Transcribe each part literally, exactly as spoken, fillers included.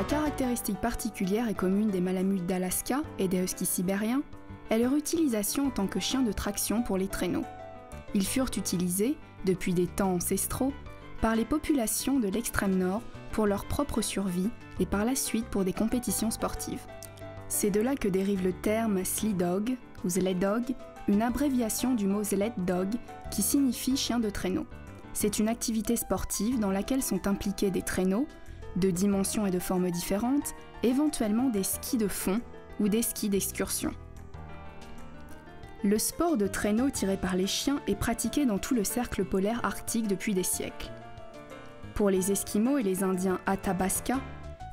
La caractéristique particulière et commune des malamutes d'Alaska et des huskies sibériens est leur utilisation en tant que chiens de traction pour les traîneaux. Ils furent utilisés, depuis des temps ancestraux, par les populations de l'extrême nord pour leur propre survie et par la suite pour des compétitions sportives. C'est de là que dérive le terme sled dog ou sled dog, une abréviation du mot sled dog qui signifie chien de traîneau. C'est une activité sportive dans laquelle sont impliqués des traîneaux, de dimensions et de formes différentes, éventuellement des skis de fond ou des skis d'excursion. Le sport de traîneau tiré par les chiens est pratiqué dans tout le cercle polaire arctique depuis des siècles. Pour les Esquimaux et les Indiens Athabasca,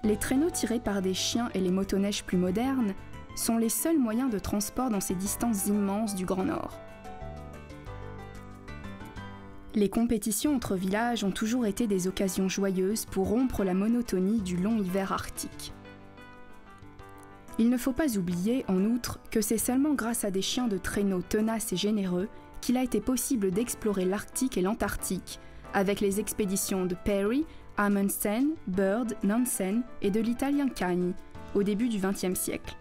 les traîneaux tirés par des chiens et les motoneiges plus modernes sont les seuls moyens de transport dans ces distances immenses du Grand Nord. Les compétitions entre villages ont toujours été des occasions joyeuses pour rompre la monotonie du long hiver arctique. Il ne faut pas oublier, en outre, que c'est seulement grâce à des chiens de traîneau tenaces et généreux qu'il a été possible d'explorer l'Arctique et l'Antarctique, avec les expéditions de Perry, Amundsen, Byrd, Nansen et de l'italien Cagni, au début du vingtième siècle.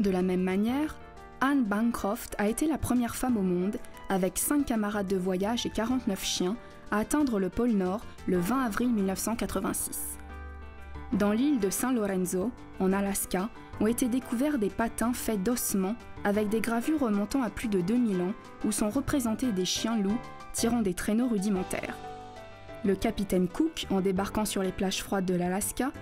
De la même manière, Anne Bancroft a été la première femme au monde, avec cinq camarades de voyage et quarante-neuf chiens, à atteindre le pôle Nord le vingt avril mille neuf cent quatre-vingt-six. Dans l'île de Saint Lorenzo, en Alaska, ont été découverts des patins faits d'ossements avec des gravures remontant à plus de deux mille ans où sont représentés des chiens-loups tirant des traîneaux rudimentaires. Le capitaine Cook, en débarquant sur les plages froides de l'Alaska,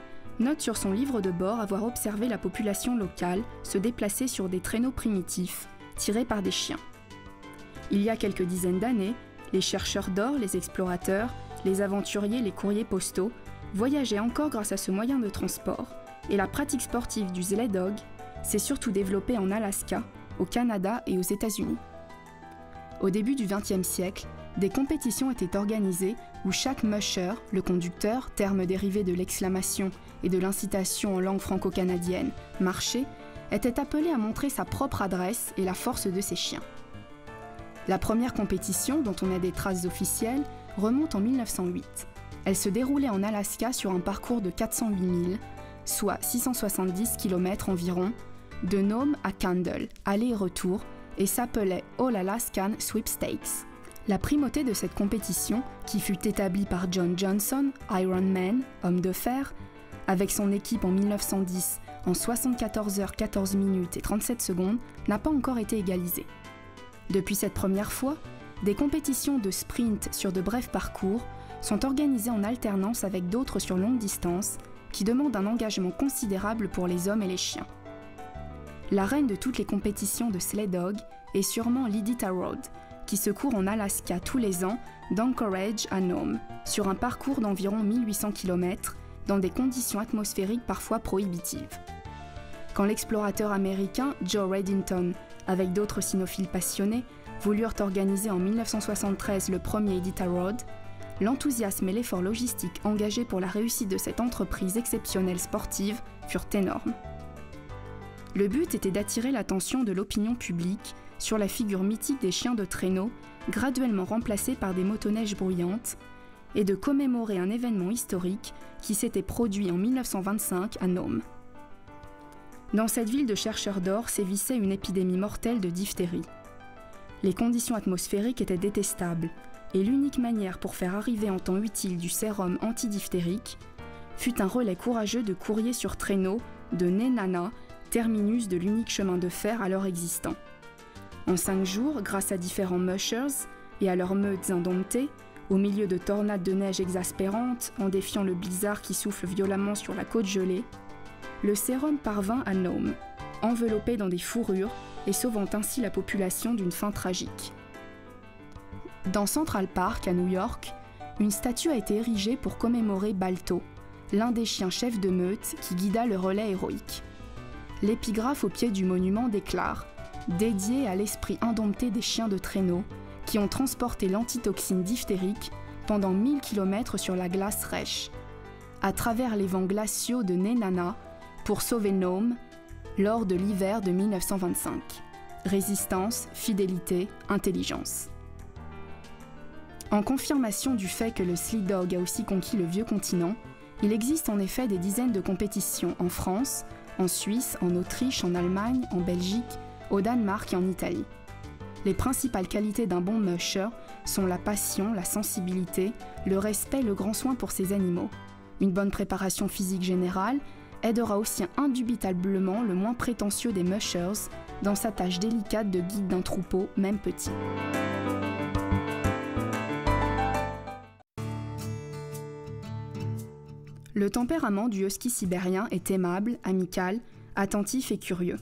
note sur son livre de bord avoir observé la population locale se déplacer sur des traîneaux primitifs, tirés par des chiens. Il y a quelques dizaines d'années, les chercheurs d'or, les explorateurs, les aventuriers, les courriers postaux voyageaient encore grâce à ce moyen de transport, et la pratique sportive du sled dog s'est surtout développée en Alaska, au Canada et aux États-Unis. Au début du vingtième siècle, des compétitions étaient organisées où chaque musher, le conducteur, terme dérivé de l'exclamation et de l'incitation en langue franco-canadienne, marcher, était appelé à montrer sa propre adresse et la force de ses chiens. La première compétition, dont on a des traces officielles, remonte en mille neuf cent huit. Elle se déroulait en Alaska sur un parcours de quatre cent huit milles, soit six cent soixante-dix kilomètres environ, de Nome à Candle, aller et retour, et s'appelait All Alaskan Sweepstakes. La primauté de cette compétition, qui fut établie par John Johnson, Iron Man, homme de fer, avec son équipe en mille neuf cent dix, en soixante-quatorze heures, quatorze minutes et trente-sept secondes, n'a pas encore été égalisée. Depuis cette première fois, des compétitions de sprint sur de brefs parcours sont organisées en alternance avec d'autres sur longue distance, qui demandent un engagement considérable pour les hommes et les chiens. La reine de toutes les compétitions de sled dog est sûrement l'Iditarod, qui se court en Alaska tous les ans d'Anchorage à Nome, sur un parcours d'environ mille huit cents kilomètres, dans des conditions atmosphériques parfois prohibitives. Quand l'explorateur américain Joe Redington, avec d'autres cynophiles passionnés, voulurent organiser en mille neuf cent soixante-treize le premier Iditarod, l'enthousiasme et l'effort logistique engagés pour la réussite de cette entreprise exceptionnelle sportive furent énormes. Le but était d'attirer l'attention de l'opinion publique sur la figure mythique des chiens de traîneau, graduellement remplacés par des motoneiges bruyantes, et de commémorer un événement historique qui s'était produit en mille neuf cent vingt-cinq à Nome. Dans cette ville de chercheurs d'or sévissait une épidémie mortelle de diphtérie. Les conditions atmosphériques étaient détestables, et l'unique manière pour faire arriver en temps utile du sérum antidiphtérique fut un relais courageux de courriers sur traîneau de Nenana, terminus de l'unique chemin de fer alors existant. En cinq jours, grâce à différents mushers et à leurs meutes indomptées, au milieu de tornades de neige exaspérantes, en défiant le blizzard qui souffle violemment sur la côte gelée, le sérum parvint à Nome, enveloppé dans des fourrures et sauvant ainsi la population d'une fin tragique. Dans Central Park, à New York, une statue a été érigée pour commémorer Balto, l'un des chiens chefs de meute qui guida le relais héroïque. L'épigraphe au pied du monument déclare « Dédié à l'esprit indompté des chiens de traîneau qui ont transporté l'antitoxine diphtérique pendant mille kilomètres sur la glace rêche, à travers les vents glaciaux de Nenana pour sauver Nome lors de l'hiver de mille neuf cent vingt-cinq. Résistance, fidélité, intelligence. » En confirmation du fait que le sled dog a aussi conquis le vieux continent, Il existe en effet des dizaines de compétitions en France, en Suisse, en Autriche, en Allemagne, en Belgique, au Danemark et en Italie. Les principales qualités d'un bon musher sont la passion, la sensibilité, le respect, le grand soin pour ses animaux. Une bonne préparation physique générale aidera aussi indubitablement le moins prétentieux des mushers dans sa tâche délicate de guide d'un troupeau, même petit. Le tempérament du husky sibérien est aimable, amical, attentif et curieux.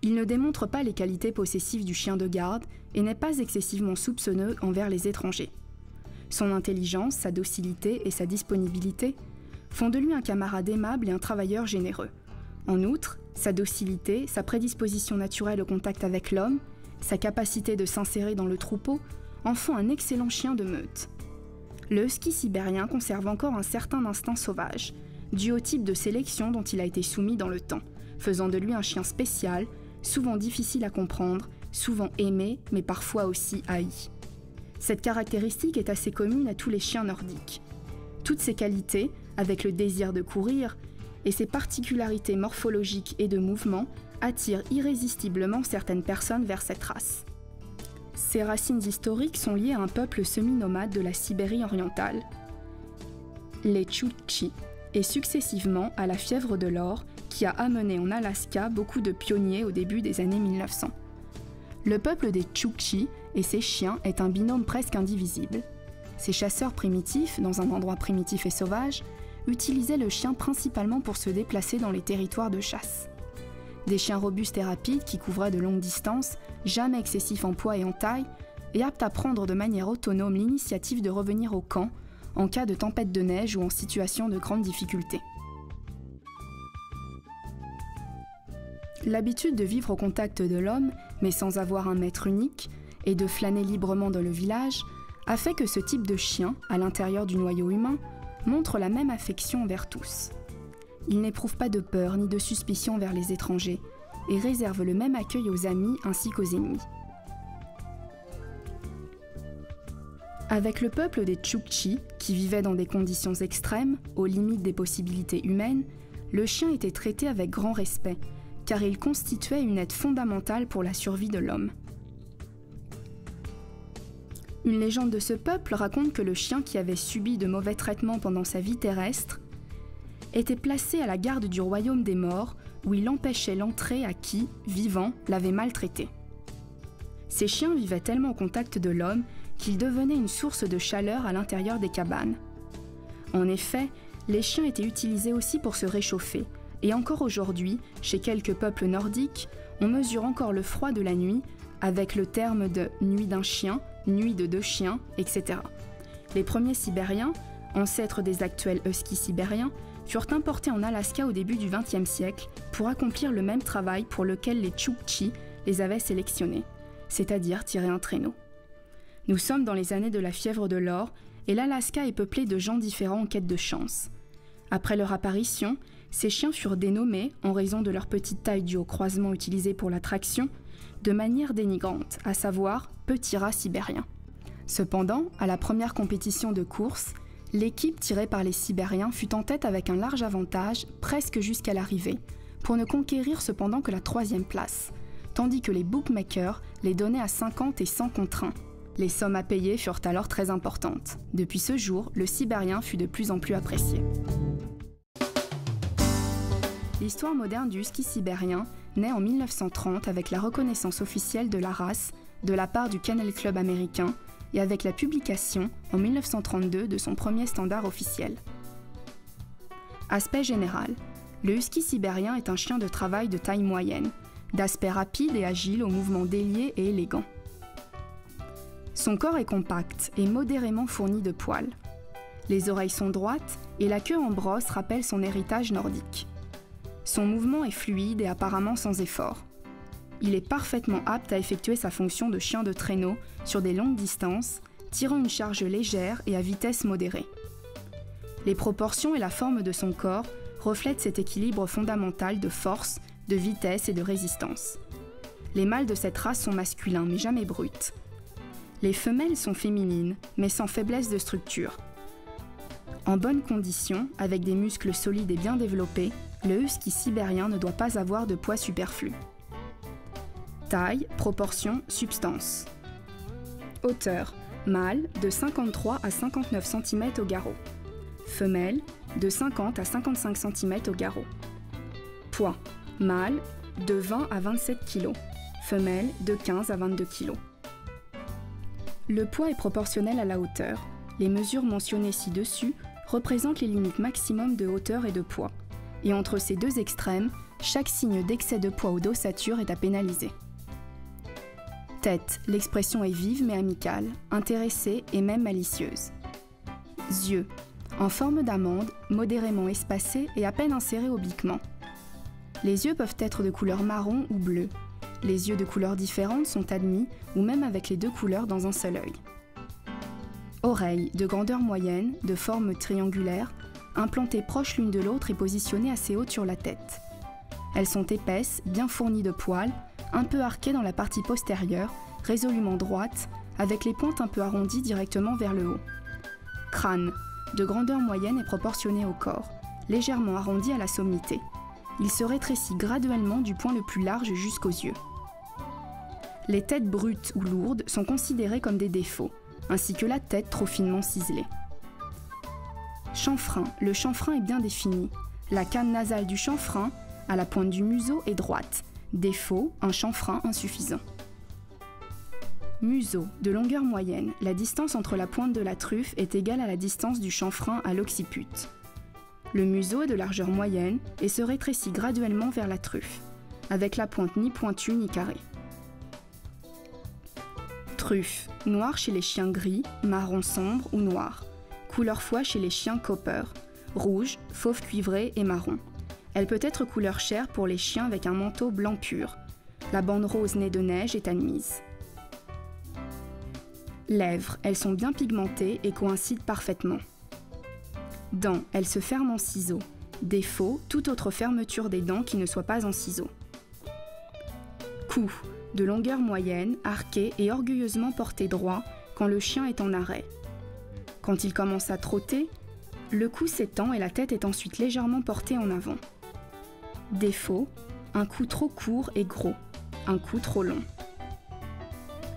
Il ne démontre pas les qualités possessives du chien de garde et n'est pas excessivement soupçonneux envers les étrangers. Son intelligence, sa docilité et sa disponibilité font de lui un camarade aimable et un travailleur généreux. En outre, sa docilité, sa prédisposition naturelle au contact avec l'homme, sa capacité de s'insérer dans le troupeau en font un excellent chien de meute. Le husky sibérien conserve encore un certain instinct sauvage, dû au type de sélection dont il a été soumis dans le temps, faisant de lui un chien spécial, souvent difficile à comprendre, souvent aimé, mais parfois aussi haï. Cette caractéristique est assez commune à tous les chiens nordiques. Toutes ses qualités, avec le désir de courir, et ses particularités morphologiques et de mouvement, attirent irrésistiblement certaines personnes vers cette race. Ses racines historiques sont liées à un peuple semi-nomade de la Sibérie orientale, les Chukchi, et successivement à la fièvre de l'or, qui a amené en Alaska beaucoup de pionniers au début des années mille neuf cents. Le peuple des Chukchi et ses chiens est un binôme presque indivisible. Ces chasseurs primitifs, dans un endroit primitif et sauvage, utilisaient le chien principalement pour se déplacer dans les territoires de chasse. Des chiens robustes et rapides qui couvraient de longues distances, jamais excessifs en poids et en taille, et aptes à prendre de manière autonome l'initiative de revenir au camp en cas de tempête de neige ou en situation de grande difficulté. L'habitude de vivre au contact de l'homme, mais sans avoir un maître unique, et de flâner librement dans le village, a fait que ce type de chien, à l'intérieur du noyau humain, montre la même affection envers tous. Il n'éprouve pas de peur ni de suspicion envers les étrangers, et réserve le même accueil aux amis ainsi qu'aux ennemis. Avec le peuple des Chukchi, qui vivait dans des conditions extrêmes, aux limites des possibilités humaines, le chien était traité avec grand respect, car il constituait une aide fondamentale pour la survie de l'homme. Une légende de ce peuple raconte que le chien qui avait subi de mauvais traitements pendant sa vie terrestre était placé à la garde du royaume des morts, où il empêchait l'entrée à qui, vivant, l'avait maltraité. Ces chiens vivaient tellement au contact de l'homme qu'ils devenaient une source de chaleur à l'intérieur des cabanes. En effet, les chiens étaient utilisés aussi pour se réchauffer, et encore aujourd'hui, chez quelques peuples nordiques, on mesure encore le froid de la nuit avec le terme de « nuit d'un chien », « nuit de deux chiens », et cetera. Les premiers Sibériens, ancêtres des actuels huskies sibériens, furent importés en Alaska au début du vingtième siècle pour accomplir le même travail pour lequel les Chukchi les avaient sélectionnés, c'est-à-dire tirer un traîneau. Nous sommes dans les années de la fièvre de l'or et l'Alaska est peuplée de gens différents en quête de chance. Après leur apparition, ces chiens furent dénommés, en raison de leur petite taille due au croisement utilisé pour la traction, de manière dénigrante, à savoir « petit rat sibérien ». Cependant, à la première compétition de course, l'équipe tirée par les Sibériens fut en tête avec un large avantage, presque jusqu'à l'arrivée, pour ne conquérir cependant que la troisième place, tandis que les bookmakers les donnaient à cinquante et cent contre un. Les sommes à payer furent alors très importantes. Depuis ce jour, le Sibérien fut de plus en plus apprécié. L'histoire moderne du husky sibérien naît en mille neuf cent trente avec la reconnaissance officielle de la race de la part du Kennel Club américain, et avec la publication, en mille neuf cent trente-deux, de son premier standard officiel. Aspect général. Le husky sibérien est un chien de travail de taille moyenne, d'aspect rapide et agile aux mouvements déliés et élégants. Son corps est compact et modérément fourni de poils. Les oreilles sont droites et la queue en brosse rappelle son héritage nordique. Son mouvement est fluide et apparemment sans effort. Il est parfaitement apte à effectuer sa fonction de chien de traîneau sur des longues distances, tirant une charge légère et à vitesse modérée. Les proportions et la forme de son corps reflètent cet équilibre fondamental de force, de vitesse et de résistance. Les mâles de cette race sont masculins mais jamais bruts. Les femelles sont féminines mais sans faiblesse de structure. En bonne condition, avec des muscles solides et bien développés, le husky sibérien ne doit pas avoir de poids superflu. Taille, proportion, substance. Hauteur, mâle de cinquante-trois à cinquante-neuf centimètres au garrot. Femelle de cinquante à cinquante-cinq centimètres au garrot. Poids, mâle de vingt à vingt-sept kilos. Femelle de quinze à vingt-deux kilos. Le poids est proportionnel à la hauteur. Les mesures mentionnées ci-dessus représentent les limites maximum de hauteur et de poids. Et entre ces deux extrêmes, chaque signe d'excès de poids ou d'ossature est à pénaliser. Tête, l'expression est vive mais amicale, intéressée et même malicieuse. Yeux, en forme d'amande, modérément espacés et à peine insérés obliquement. Les yeux peuvent être de couleur marron ou bleu. Les yeux de couleurs différentes sont admis, ou même avec les deux couleurs dans un seul œil. Oreilles, de grandeur moyenne, de forme triangulaire, implantées proches l'une de l'autre et positionnées assez hautes sur la tête. Elles sont épaisses, bien fournies de poils, un peu arquées dans la partie postérieure, résolument droites, avec les pointes un peu arrondies directement vers le haut. Crâne, de grandeur moyenne et proportionné au corps, légèrement arrondi à la sommité. Il se rétrécit graduellement du point le plus large jusqu'aux yeux. Les têtes brutes ou lourdes sont considérées comme des défauts, ainsi que la tête trop finement ciselée. Chanfrein. Le chanfrein est bien défini. La canne nasale du chanfrein, à la pointe du museau, est droite. Défaut, un chanfrein insuffisant. Museau. De longueur moyenne, la distance entre la pointe de la truffe est égale à la distance du chanfrein à l'occiput. Le museau est de largeur moyenne et se rétrécit graduellement vers la truffe, avec la pointe ni pointue ni carrée. Truffe. Noir chez les chiens gris, marron sombre ou noir. Couleur foie chez les chiens copper, rouge, fauve cuivré et marron. Elle peut être couleur chair pour les chiens avec un manteau blanc pur. La bande rose née de neige est admise. Lèvres. Elles sont bien pigmentées et coïncident parfaitement. Dents. Elles se ferment en ciseaux. Défaut, toute autre fermeture des dents qui ne soit pas en ciseaux. Cou. De longueur moyenne, arqué et orgueilleusement porté droit quand le chien est en arrêt. Quand il commence à trotter, le cou s'étend et la tête est ensuite légèrement portée en avant. Défaut, un cou trop court et gros, un cou trop long.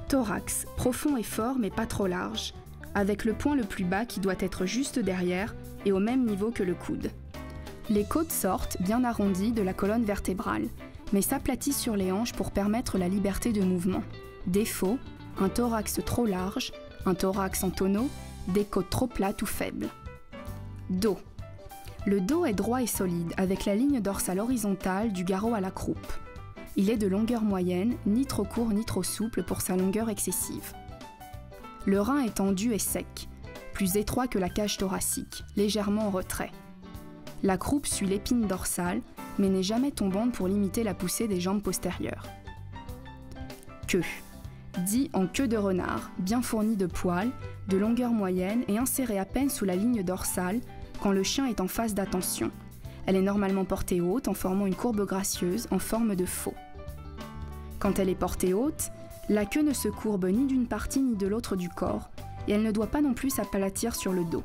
Thorax, profond et fort mais pas trop large, avec le point le plus bas qui doit être juste derrière et au même niveau que le coude. Les côtes sortent, bien arrondies, de la colonne vertébrale, mais s'aplatissent sur les hanches pour permettre la liberté de mouvement. Défaut, un thorax trop large, un thorax en tonneau, des côtes trop plates ou faibles. Dos. Le dos est droit et solide, avec la ligne dorsale horizontale du garrot à la croupe. Il est de longueur moyenne, ni trop court ni trop souple pour sa longueur excessive. Le rein est tendu et sec, plus étroit que la cage thoracique, légèrement en retrait. La croupe suit l'épine dorsale, mais n'est jamais tombante pour limiter la poussée des jambes postérieures. Queue. Dit en queue de renard, bien fournie de poils, de longueur moyenne et insérée à peine sous la ligne dorsale quand le chien est en phase d'attention. Elle est normalement portée haute en formant une courbe gracieuse en forme de faux. Quand elle est portée haute, la queue ne se courbe ni d'une partie ni de l'autre du corps et elle ne doit pas non plus s'aplatir sur le dos.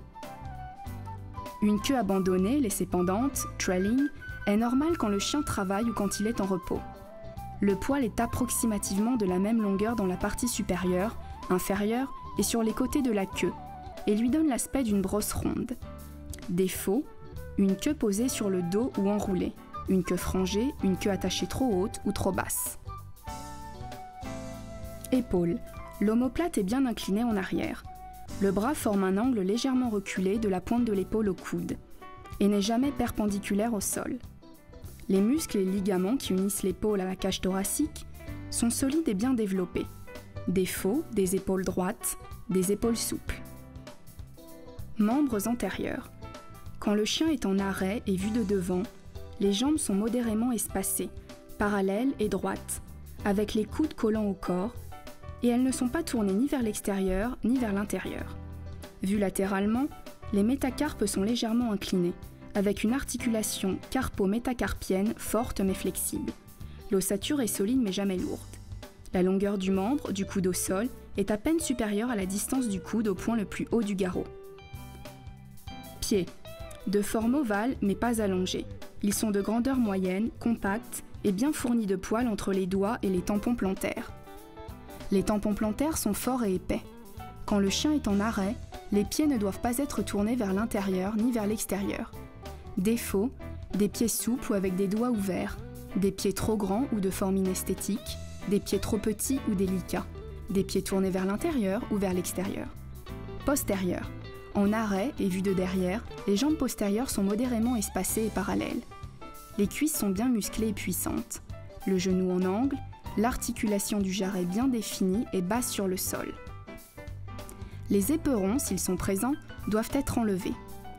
Une queue abandonnée, laissée pendante, trailing, est normale quand le chien travaille ou quand il est en repos. Le poil est approximativement de la même longueur dans la partie supérieure, inférieure et sur les côtés de la queue, et lui donne l'aspect d'une brosse ronde. Défaut, une queue posée sur le dos ou enroulée, une queue frangée, une queue attachée trop haute ou trop basse. Épaule. L'omoplate est bien inclinée en arrière. Le bras forme un angle légèrement reculé de la pointe de l'épaule au coude, et n'est jamais perpendiculaire au sol. Les muscles et les ligaments qui unissent l'épaule à la cage thoracique sont solides et bien développés. Défaut, des épaules droites, des épaules souples. Membres antérieurs. Quand le chien est en arrêt et vu de devant, les jambes sont modérément espacées, parallèles et droites, avec les coudes collants au corps, et elles ne sont pas tournées ni vers l'extérieur ni vers l'intérieur. Vues latéralement, les métacarpes sont légèrement inclinés, avec une articulation carpo-métacarpienne forte mais flexible. L'ossature est solide mais jamais lourde. La longueur du membre, du coude au sol, est à peine supérieure à la distance du coude au point le plus haut du garrot. pieds, de forme ovale mais pas allongée. Ils sont de grandeur moyenne, compacts et bien fournis de poils entre les doigts et les tampons plantaires. Les tampons plantaires sont forts et épais. Quand le chien est en arrêt, les pieds ne doivent pas être tournés vers l'intérieur ni vers l'extérieur. Défaut, des pieds souples ou avec des doigts ouverts, des pieds trop grands ou de forme inesthétique, des pieds trop petits ou délicats, des pieds tournés vers l'intérieur ou vers l'extérieur. Postérieur. En arrêt et vu de derrière, les jambes postérieures sont modérément espacées et parallèles. Les cuisses sont bien musclées et puissantes. Le genou en angle, l'articulation du jarret bien définie et basse sur le sol. Les éperons, s'ils sont présents, doivent être enlevés.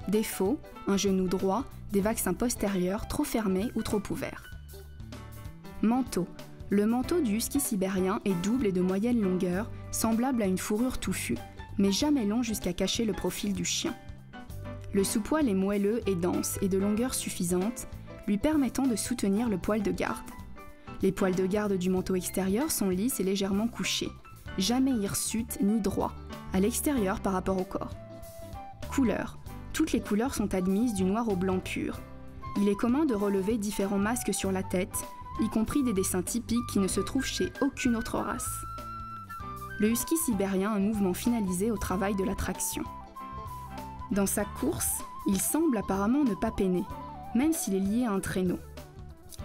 Défaut, un genou droit, des vaccins postérieurs trop fermés ou trop ouverts. Manteau. Le manteau du husky sibérien est double et de moyenne longueur, semblable à une fourrure touffue, mais jamais long jusqu'à cacher le profil du chien. Le sous-poil est moelleux et dense et de longueur suffisante, lui permettant de soutenir le poil de garde. Les poils de garde du manteau extérieur sont lisses et légèrement couchés, jamais hirsutes ni droits, à l'extérieur par rapport au corps. Couleur. Toutes les couleurs sont admises du noir au blanc pur. Il est commun de relever différents masques sur la tête, y compris des dessins typiques qui ne se trouvent chez aucune autre race. Le husky sibérien a un mouvement finalisé au travail de la traction. Dans sa course, il semble apparemment ne pas peiner, même s'il est lié à un traîneau.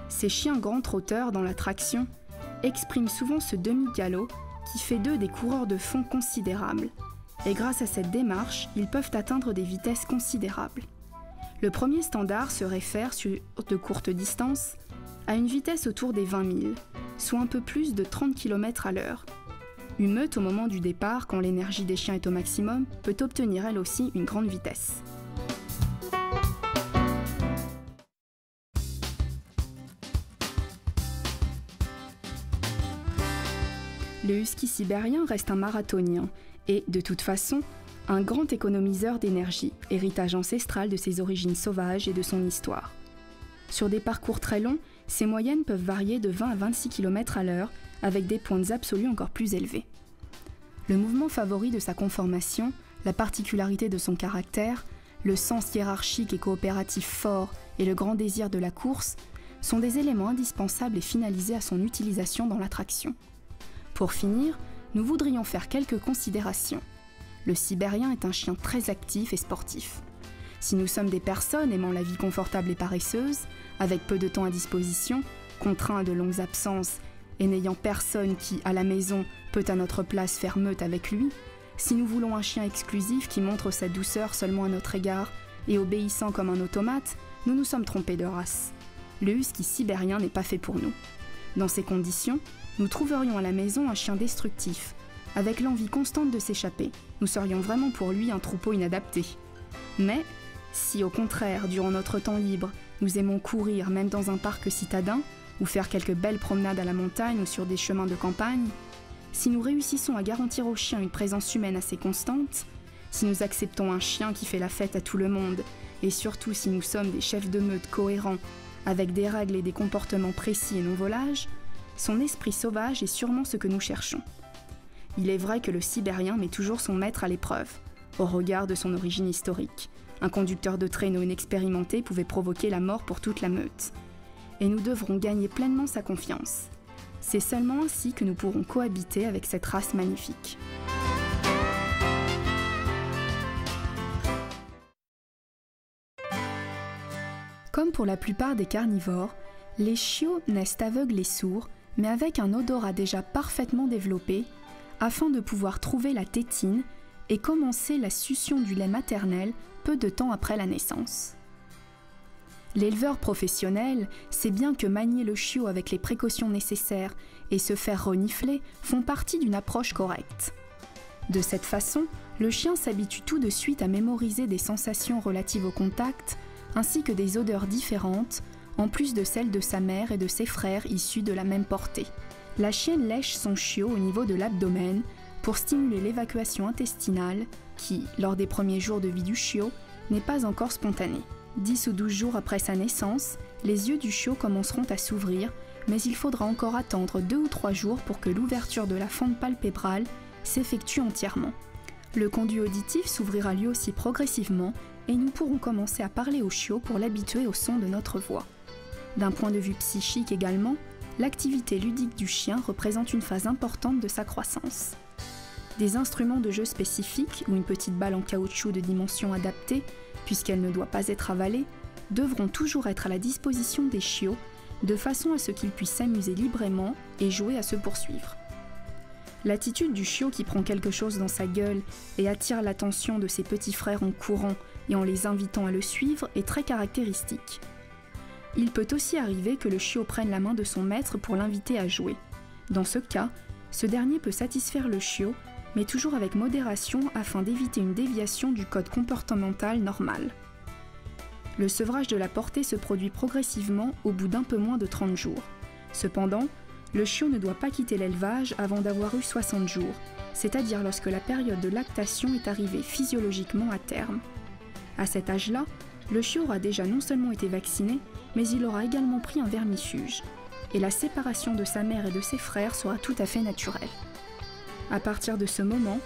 Ces chiens grands trotteurs dans la traction expriment souvent ce demi-galop qui fait d'eux des coureurs de fond considérables, et grâce à cette démarche, ils peuvent atteindre des vitesses considérables. Le premier standard se réfère sur de courtes distances à une vitesse autour des vingt milles, soit un peu plus de trente kilomètres à l'heure. Une meute au moment du départ, quand l'énergie des chiens est au maximum, peut obtenir elle aussi une grande vitesse. Le husky sibérien reste un marathonien et, de toute façon, un grand économiseur d'énergie, héritage ancestral de ses origines sauvages et de son histoire. Sur des parcours très longs, ces moyennes peuvent varier de vingt à vingt-six kilomètres à l'heure, avec des pointes absolues encore plus élevées. Le mouvement favori de sa conformation, la particularité de son caractère, le sens hiérarchique et coopératif fort et le grand désir de la course sont des éléments indispensables et finalisés à son utilisation dans la traction. Pour finir, nous voudrions faire quelques considérations. Le sibérien est un chien très actif et sportif. Si nous sommes des personnes aimant la vie confortable et paresseuse, avec peu de temps à disposition, contraints à de longues absences et n'ayant personne qui, à la maison, peut à notre place faire meute avec lui, si nous voulons un chien exclusif qui montre sa douceur seulement à notre égard et obéissant comme un automate, nous nous sommes trompés de race. Le husky sibérien n'est pas fait pour nous. Dans ces conditions, nous trouverions à la maison un chien destructif, avec l'envie constante de s'échapper. Nous serions vraiment pour lui un troupeau inadapté. Mais, si au contraire, durant notre temps libre, nous aimons courir même dans un parc citadin, ou faire quelques belles promenades à la montagne ou sur des chemins de campagne, si nous réussissons à garantir au chien une présence humaine assez constante, si nous acceptons un chien qui fait la fête à tout le monde, et surtout si nous sommes des chefs de meute cohérents, avec des règles et des comportements précis et non volages, son esprit sauvage est sûrement ce que nous cherchons. Il est vrai que le Sibérien met toujours son maître à l'épreuve, au regard de son origine historique. Un conducteur de traîneau inexpérimenté pouvait provoquer la mort pour toute la meute. Et nous devrons gagner pleinement sa confiance. C'est seulement ainsi que nous pourrons cohabiter avec cette race magnifique. Comme pour la plupart des carnivores, les chiots naissent aveugles et sourds, mais avec un odorat déjà parfaitement développé, afin de pouvoir trouver la tétine et commencer la succion du lait maternel peu de temps après la naissance. L'éleveur professionnel sait bien que manier le chiot avec les précautions nécessaires et se faire renifler font partie d'une approche correcte. De cette façon, le chien s'habitue tout de suite à mémoriser des sensations relatives au contact, ainsi que des odeurs différentes, en plus de celles de sa mère et de ses frères issus de la même portée. La chienne lèche son chiot au niveau de l'abdomen pour stimuler l'évacuation intestinale qui, lors des premiers jours de vie du chiot, n'est pas encore spontanée. dix ou douze jours après sa naissance, les yeux du chiot commenceront à s'ouvrir, mais il faudra encore attendre deux ou trois jours pour que l'ouverture de la fente palpébrale s'effectue entièrement. Le conduit auditif s'ouvrira lui aussi progressivement et nous pourrons commencer à parler au chiot pour l'habituer au son de notre voix. D'un point de vue psychique également, l'activité ludique du chien représente une phase importante de sa croissance. Des instruments de jeu spécifiques ou une petite balle en caoutchouc de dimension adaptée, puisqu'elle ne doit pas être avalée, devront toujours être à la disposition des chiots de façon à ce qu'ils puissent s'amuser librement et jouer à se poursuivre. L'attitude du chiot qui prend quelque chose dans sa gueule et attire l'attention de ses petits frères en courant et en les invitant à le suivre est très caractéristique. Il peut aussi arriver que le chiot prenne la main de son maître pour l'inviter à jouer. Dans ce cas, ce dernier peut satisfaire le chiot, mais toujours avec modération afin d'éviter une déviation du code comportemental normal. Le sevrage de la portée se produit progressivement au bout d'un peu moins de trente jours. Cependant, le chiot ne doit pas quitter l'élevage avant d'avoir eu soixante jours, c'est-à-dire lorsque la période de lactation est arrivée physiologiquement à terme. À cet âge-là, le chiot aura déjà non seulement été vacciné, mais il aura également pris un vermifuge, et la séparation de sa mère et de ses frères sera tout à fait naturelle. À partir de ce moment,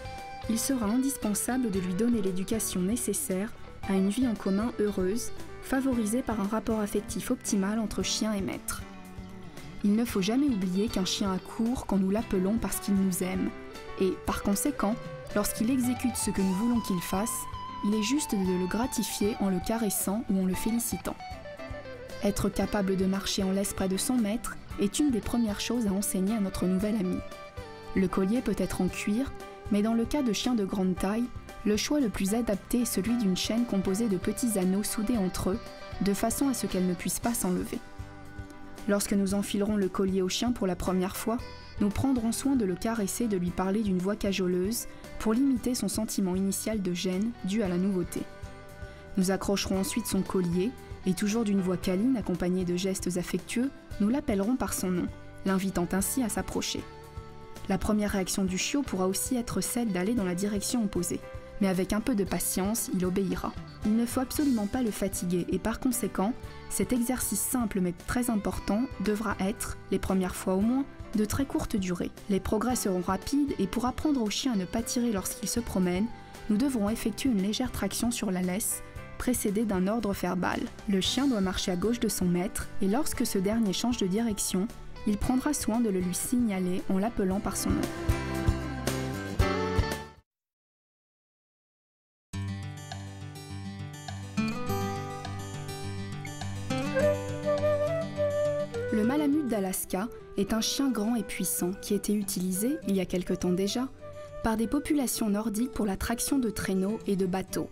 il sera indispensable de lui donner l'éducation nécessaire à une vie en commun heureuse, favorisée par un rapport affectif optimal entre chien et maître. Il ne faut jamais oublier qu'un chien accourt quand nous l'appelons parce qu'il nous aime, et par conséquent, lorsqu'il exécute ce que nous voulons qu'il fasse, il est juste de le gratifier en le caressant ou en le félicitant. Être capable de marcher en laisse près de son maître est une des premières choses à enseigner à notre nouvel ami. Le collier peut être en cuir, mais dans le cas de chiens de grande taille, le choix le plus adapté est celui d'une chaîne composée de petits anneaux soudés entre eux, de façon à ce qu'elle ne puisse pas s'enlever. Lorsque nous enfilerons le collier au chien pour la première fois, nous prendrons soin de le caresser, de lui parler d'une voix cajoleuse pour limiter son sentiment initial de gêne dû à la nouveauté. Nous accrocherons ensuite son collier et, toujours d'une voix câline accompagnée de gestes affectueux, nous l'appellerons par son nom, l'invitant ainsi à s'approcher. La première réaction du chiot pourra aussi être celle d'aller dans la direction opposée, mais avec un peu de patience, il obéira. Il ne faut absolument pas le fatiguer et par conséquent, cet exercice simple mais très important devra être, les premières fois au moins, de très courte durée. Les progrès seront rapides et pour apprendre au chien à ne pas tirer lorsqu'il se promène, nous devrons effectuer une légère traction sur la laisse, précédée d'un ordre verbal. Le chien doit marcher à gauche de son maître et lorsque ce dernier change de direction, il prendra soin de le lui signaler en l'appelant par son nom. Le Malemute d'Alaska est un chien grand et puissant qui était utilisé, il y a quelque temps déjà, par des populations nordiques pour la traction de traîneaux et de bateaux,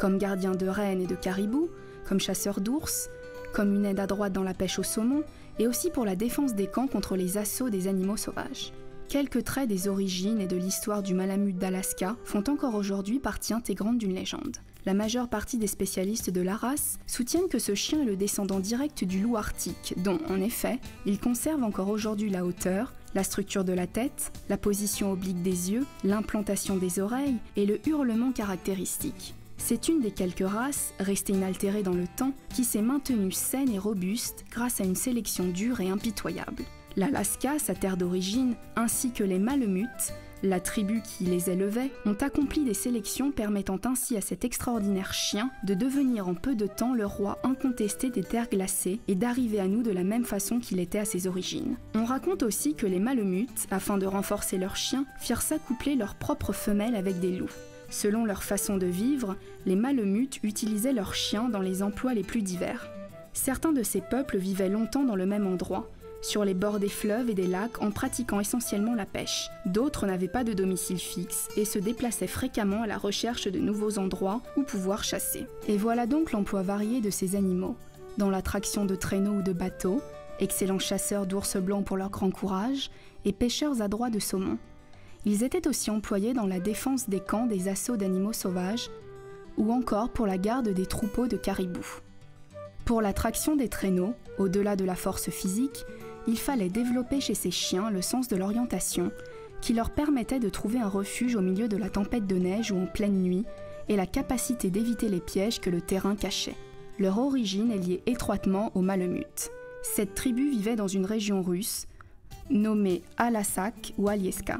comme gardien de rennes et de caribous, comme chasseur d'ours, comme une aide adroite dans la pêche au saumon, et aussi pour la défense des camps contre les assauts des animaux sauvages. Quelques traits des origines et de l'histoire du Malemute d'Alaska font encore aujourd'hui partie intégrante d'une légende. La majeure partie des spécialistes de la race soutiennent que ce chien est le descendant direct du loup arctique, dont, en effet, il conserve encore aujourd'hui la hauteur, la structure de la tête, la position oblique des yeux, l'implantation des oreilles et le hurlement caractéristique. C'est une des quelques races, restée inaltérée dans le temps, qui s'est maintenue saine et robuste grâce à une sélection dure et impitoyable. L'Alaska, sa terre d'origine, ainsi que les Malemutes, la tribu qui les élevait, ont accompli des sélections permettant ainsi à cet extraordinaire chien de devenir en peu de temps le roi incontesté des terres glacées et d'arriver à nous de la même façon qu'il était à ses origines. On raconte aussi que les Malemutes, afin de renforcer leur chien, firent s'accoupler leurs propres femelles avec des loups. Selon leur façon de vivre, les Malemutes utilisaient leurs chiens dans les emplois les plus divers. Certains de ces peuples vivaient longtemps dans le même endroit, sur les bords des fleuves et des lacs en pratiquant essentiellement la pêche. D'autres n'avaient pas de domicile fixe et se déplaçaient fréquemment à la recherche de nouveaux endroits où pouvoir chasser. Et voilà donc l'emploi varié de ces animaux, dans la traction de traîneaux ou de bateaux, excellents chasseurs d'ours blancs pour leur grand courage et pêcheurs adroits de saumon. Ils étaient aussi employés dans la défense des camps des assauts d'animaux sauvages ou encore pour la garde des troupeaux de caribous. Pour la traction des traîneaux, au-delà de la force physique, il fallait développer chez ces chiens le sens de l'orientation qui leur permettait de trouver un refuge au milieu de la tempête de neige ou en pleine nuit et la capacité d'éviter les pièges que le terrain cachait. Leur origine est liée étroitement aux Malemutes. Cette tribu vivait dans une région russe nommée Alasak ou Alieska,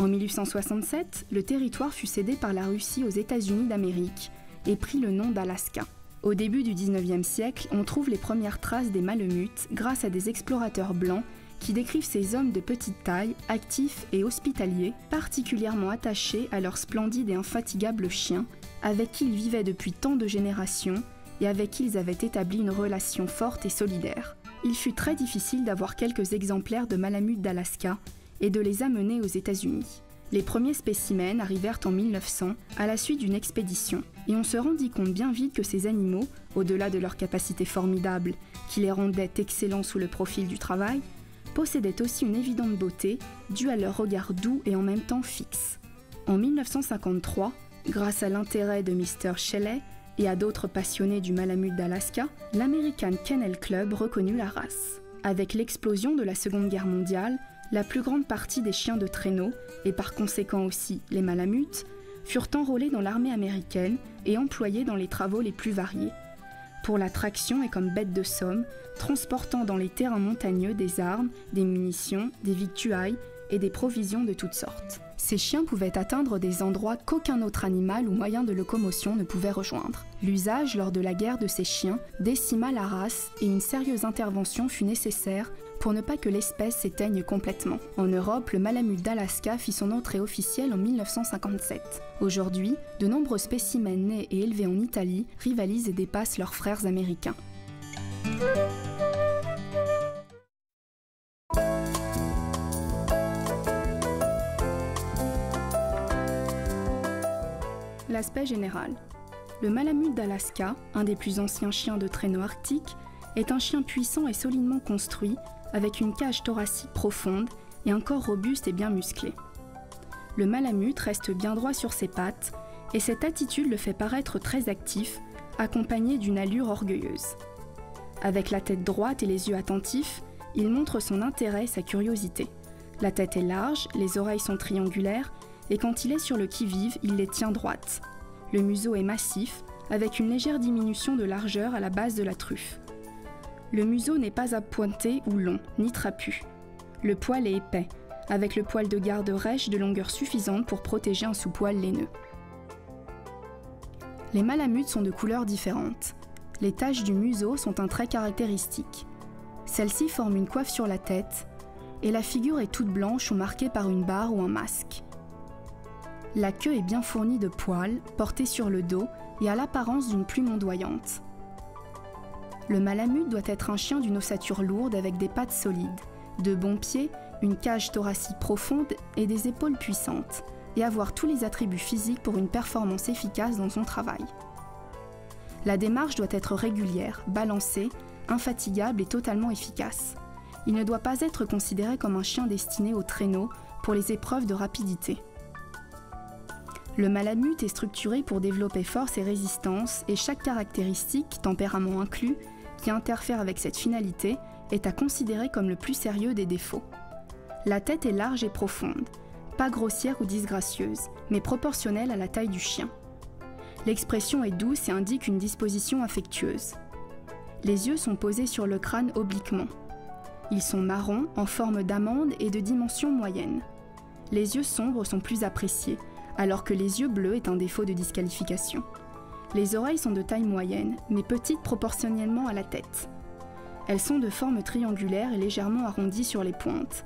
En mille huit cent soixante-sept, le territoire fut cédé par la Russie aux États-Unis d'Amérique et prit le nom d'Alaska. Au début du dix-neuvième siècle, on trouve les premières traces des Malemutes grâce à des explorateurs blancs qui décrivent ces hommes de petite taille, actifs et hospitaliers, particulièrement attachés à leur splendide et infatigable chien, avec qui ils vivaient depuis tant de générations et avec qui ils avaient établi une relation forte et solidaire. Il fut très difficile d'avoir quelques exemplaires de Malemutes d'Alaska et de les amener aux États-Unis. Les premiers spécimens arrivèrent en mille neuf cents à la suite d'une expédition, et on se rendit compte bien vite que ces animaux, au-delà de leur capacité formidable qui les rendait excellents sous le profil du travail, possédaient aussi une évidente beauté due à leur regard doux et en même temps fixe. En mille neuf cent cinquante-trois, grâce à l'intérêt de mister Shelley et à d'autres passionnés du Malamute d'Alaska, l'American Kennel Club reconnut la race. Avec l'explosion de la Seconde Guerre mondiale, la plus grande partie des chiens de traîneau, et par conséquent aussi les Malamutes, furent enrôlés dans l'armée américaine et employés dans les travaux les plus variés. Pour la traction et comme bêtes de somme, transportant dans les terrains montagneux des armes, des munitions, des victuailles et des provisions de toutes sortes. Ces chiens pouvaient atteindre des endroits qu'aucun autre animal ou moyen de locomotion ne pouvait rejoindre. L'usage lors de la guerre de ces chiens décima la race et une sérieuse intervention fut nécessaire pour ne pas que l'espèce s'éteigne complètement. En Europe, le Malamute d'Alaska fit son entrée officielle en mille neuf cent cinquante-sept. Aujourd'hui, de nombreux spécimens nés et élevés en Italie rivalisent et dépassent leurs frères américains. L'aspect général. Le Malamute d'Alaska, un des plus anciens chiens de traîneau arctique, est un chien puissant et solidement construit, avec une cage thoracique profonde et un corps robuste et bien musclé. Le Malamute reste bien droit sur ses pattes et cette attitude le fait paraître très actif, accompagné d'une allure orgueilleuse. Avec la tête droite et les yeux attentifs, il montre son intérêt et sa curiosité. La tête est large, les oreilles sont triangulaires et quand il est sur le qui-vive, il les tient droites. Le museau est massif, avec une légère diminution de largeur à la base de la truffe. Le museau n'est pas appointé ou long, ni trapu. Le poil est épais, avec le poil de garde rêche de longueur suffisante pour protéger un sous-poil laineux. Les Malamutes sont de couleurs différentes. Les taches du museau sont un trait caractéristique. Celles-ci forment une coiffe sur la tête, et la figure est toute blanche ou marquée par une barre ou un masque. La queue est bien fournie de poils, portée sur le dos et à l'apparence d'une plume ondoyante. Le Malamute doit être un chien d'une ossature lourde avec des pattes solides, de bons pieds, une cage thoracique profonde et des épaules puissantes, et avoir tous les attributs physiques pour une performance efficace dans son travail. La démarche doit être régulière, balancée, infatigable et totalement efficace. Il ne doit pas être considéré comme un chien destiné au traîneau pour les épreuves de rapidité. Le Malamute est structuré pour développer force et résistance et chaque caractéristique, tempérament inclus, qui interfère avec cette finalité est à considérer comme le plus sérieux des défauts. La tête est large et profonde, pas grossière ou disgracieuse, mais proportionnelle à la taille du chien. L'expression est douce et indique une disposition affectueuse. Les yeux sont posés sur le crâne obliquement. Ils sont marrons, en forme d'amande et de dimension moyenne. Les yeux sombres sont plus appréciés, alors que les yeux bleus est un défaut de disqualification. Les oreilles sont de taille moyenne, mais petites proportionnellement à la tête. Elles sont de forme triangulaire et légèrement arrondies sur les pointes.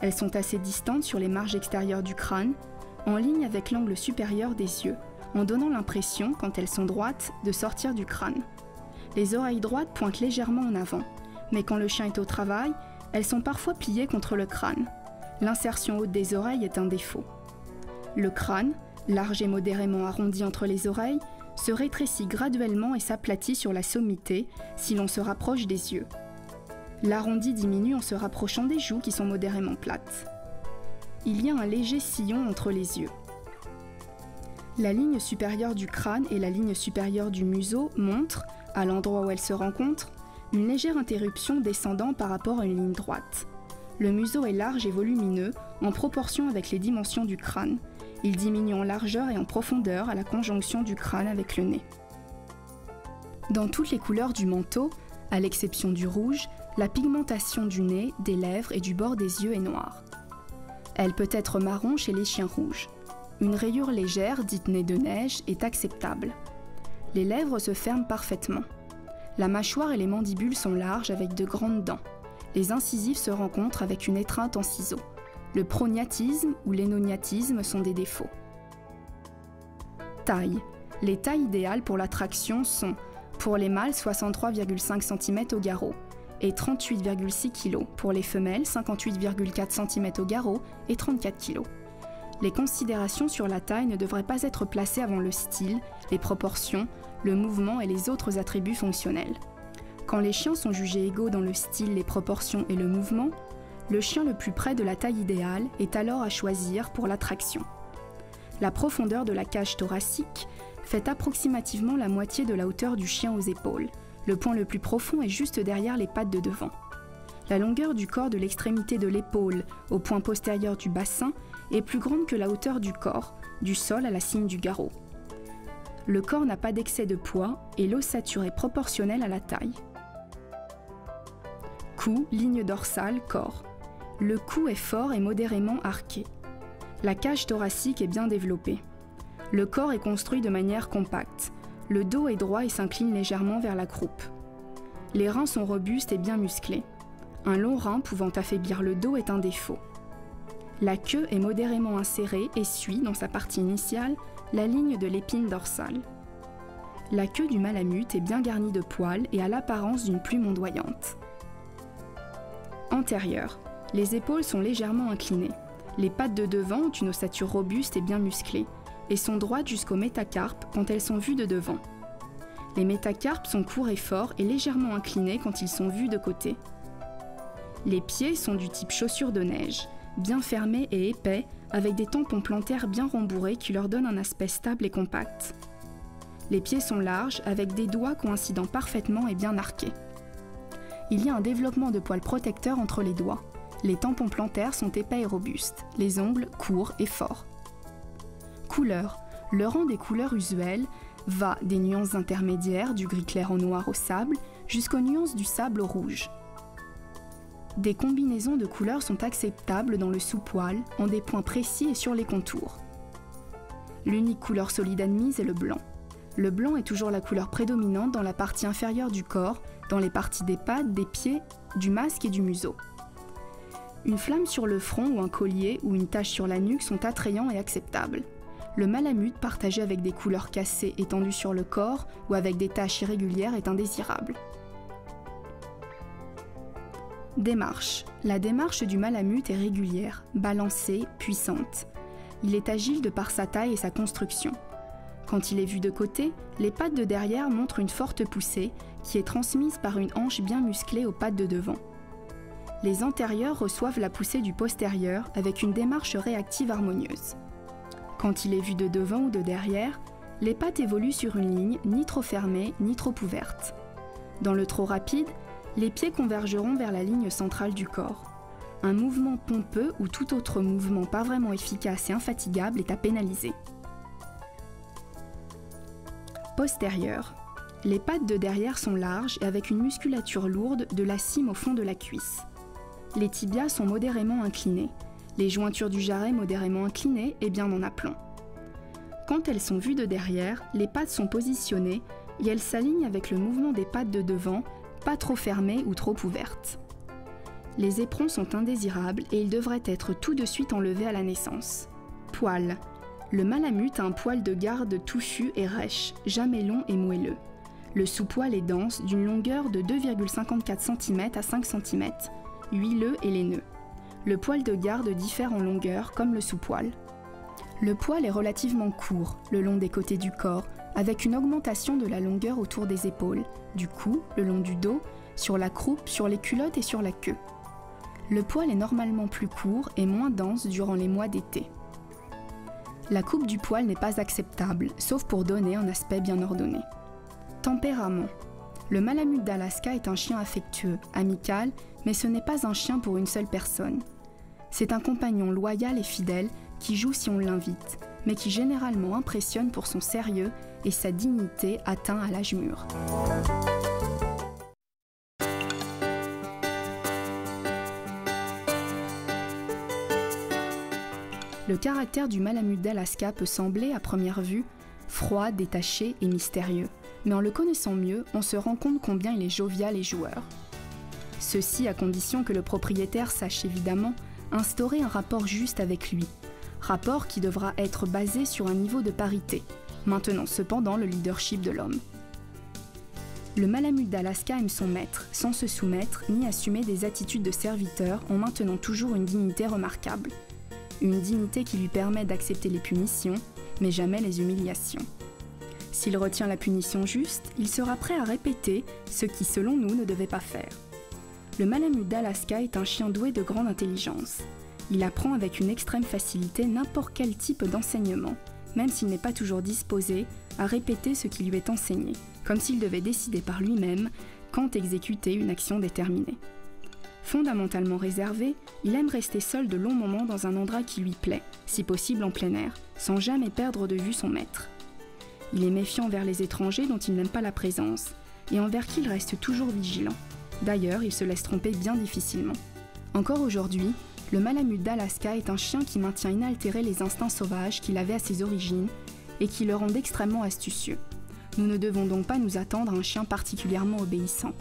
Elles sont assez distantes sur les marges extérieures du crâne, en ligne avec l'angle supérieur des yeux, en donnant l'impression, quand elles sont droites, de sortir du crâne. Les oreilles droites pointent légèrement en avant, mais quand le chien est au travail, elles sont parfois pliées contre le crâne. L'insertion haute des oreilles est un défaut. Le crâne, large et modérément arrondi entre les oreilles, se rétrécit graduellement et s'aplatit sur la sommité si l'on se rapproche des yeux. L'arrondi diminue en se rapprochant des joues qui sont modérément plates. Il y a un léger sillon entre les yeux. La ligne supérieure du crâne et la ligne supérieure du museau montrent, à l'endroit où elles se rencontrent, une légère interruption descendant par rapport à une ligne droite. Le museau est large et volumineux, en proportion avec les dimensions du crâne. Il diminue en largeur et en profondeur à la conjonction du crâne avec le nez. Dans toutes les couleurs du manteau, à l'exception du rouge, la pigmentation du nez, des lèvres et du bord des yeux est noire. Elle peut être marron chez les chiens rouges. Une rayure légère, dite nez de neige, est acceptable. Les lèvres se ferment parfaitement. La mâchoire et les mandibules sont larges avec de grandes dents. Les incisives se rencontrent avec une étreinte en ciseaux. Le prognatisme ou l'énognatisme sont des défauts. Taille. Les tailles idéales pour la traction sont, pour les mâles, soixante-trois virgule cinq centimètres au garrot et trente-huit virgule six kilos, pour les femelles, cinquante-huit virgule quatre centimètres au garrot et trente-quatre kilos. Les considérations sur la taille ne devraient pas être placées avant le style, les proportions, le mouvement et les autres attributs fonctionnels. Quand les chiens sont jugés égaux dans le style, les proportions et le mouvement, le chien le plus près de la taille idéale est alors à choisir pour la traction. La profondeur de la cage thoracique fait approximativement la moitié de la hauteur du chien aux épaules. Le point le plus profond est juste derrière les pattes de devant. La longueur du corps de l'extrémité de l'épaule au point postérieur du bassin est plus grande que la hauteur du corps, du sol à la cime du garrot. Le corps n'a pas d'excès de poids et l'ossature est proportionnelle à la taille. Cou, ligne dorsale, corps. Le cou est fort et modérément arqué. La cage thoracique est bien développée. Le corps est construit de manière compacte. Le dos est droit et s'incline légèrement vers la croupe. Les reins sont robustes et bien musclés. Un long rein pouvant affaiblir le dos est un défaut. La queue est modérément insérée et suit, dans sa partie initiale, la ligne de l'épine dorsale. La queue du malamute est bien garnie de poils et a l'apparence d'une plume ondoyante. Antérieure. Les épaules sont légèrement inclinées. Les pattes de devant ont une ossature robuste et bien musclée et sont droites jusqu'aux métacarpes quand elles sont vues de devant. Les métacarpes sont courts et forts et légèrement inclinés quand ils sont vus de côté. Les pieds sont du type chaussures de neige, bien fermés et épais, avec des tampons plantaires bien rembourrés qui leur donnent un aspect stable et compact. Les pieds sont larges, avec des doigts coïncidant parfaitement et bien arqués. Il y a un développement de poils protecteurs entre les doigts. Les tampons plantaires sont épais et robustes, les ongles courts et forts. Couleur. Le rang des couleurs usuelles va des nuances intermédiaires, du gris clair au noir au sable, jusqu'aux nuances du sable au rouge. Des combinaisons de couleurs sont acceptables dans le sous-poil, en des points précis et sur les contours. L'unique couleur solide admise est le blanc. Le blanc est toujours la couleur prédominante dans la partie inférieure du corps, dans les parties des pattes, des pieds, du masque et du museau. Une flamme sur le front ou un collier ou une tache sur la nuque sont attrayants et acceptables. Le malamute partagé avec des couleurs cassées étendues sur le corps ou avec des taches irrégulières est indésirable. Démarche. La démarche du malamute est régulière, balancée, puissante. Il est agile de par sa taille et sa construction. Quand il est vu de côté, les pattes de derrière montrent une forte poussée qui est transmise par une hanche bien musclée aux pattes de devant. Les antérieurs reçoivent la poussée du postérieur avec une démarche réactive harmonieuse. Quand il est vu de devant ou de derrière, les pattes évoluent sur une ligne ni trop fermée ni trop ouverte. Dans le trop rapide, les pieds convergeront vers la ligne centrale du corps. Un mouvement pompeux ou tout autre mouvement pas vraiment efficace et infatigable est à pénaliser. Postérieure. Les pattes de derrière sont larges et avec une musculature lourde de la cime au fond de la cuisse. Les tibias sont modérément inclinés, les jointures du jarret modérément inclinées et bien en aplomb. Quand elles sont vues de derrière, les pattes sont positionnées et elles s'alignent avec le mouvement des pattes de devant, pas trop fermées ou trop ouvertes. Les éperons sont indésirables et ils devraient être tout de suite enlevés à la naissance. Poils. Le malamute a un poil de garde touffu et rêche, jamais long et moelleux. Le sous-poil est dense, d'une longueur de deux virgule cinquante-quatre centimètres à cinq centimètres, huileux et laineux. Le poil de garde diffère en longueur, comme le sous-poil. Le poil est relativement court, le long des côtés du corps, avec une augmentation de la longueur autour des épaules, du cou, le long du dos, sur la croupe, sur les culottes et sur la queue. Le poil est normalement plus court et moins dense durant les mois d'été. La coupe du poil n'est pas acceptable, sauf pour donner un aspect bien ordonné. Tempérament. Le Malamute d'Alaska est un chien affectueux, amical, mais ce n'est pas un chien pour une seule personne. C'est un compagnon loyal et fidèle qui joue si on l'invite, mais qui généralement impressionne pour son sérieux et sa dignité atteint à l'âge mûr. le caractère du Malemute d'Alaska peut sembler, à première vue, froid, détaché et mystérieux. Mais en le connaissant mieux, on se rend compte combien il est jovial et joueur. Ceci à condition que le propriétaire sache évidemment instaurer un rapport juste avec lui. Rapport qui devra être basé sur un niveau de parité, maintenant cependant le leadership de l'homme. Le Malemute d'Alaska aime son maître, sans se soumettre ni assumer des attitudes de serviteur en maintenant toujours une dignité remarquable. Une dignité qui lui permet d'accepter les punitions, mais jamais les humiliations. S'il retient la punition juste, il sera prêt à répéter ce qui, selon nous, ne devait pas faire. Le Malemute d'Alaska est un chien doué de grande intelligence. Il apprend avec une extrême facilité n'importe quel type d'enseignement, même s'il n'est pas toujours disposé à répéter ce qui lui est enseigné, comme s'il devait décider par lui-même quand exécuter une action déterminée. Fondamentalement réservé, il aime rester seul de longs moments dans un endroit qui lui plaît, si possible en plein air, sans jamais perdre de vue son maître. Il est méfiant envers les étrangers dont il n'aime pas la présence, et envers qui il reste toujours vigilant. D'ailleurs, il se laisse tromper bien difficilement. Encore aujourd'hui, le Malemute d'Alaska est un chien qui maintient inaltérés les instincts sauvages qu'il avait à ses origines et qui le rendent extrêmement astucieux. Nous ne devons donc pas nous attendre à un chien particulièrement obéissant.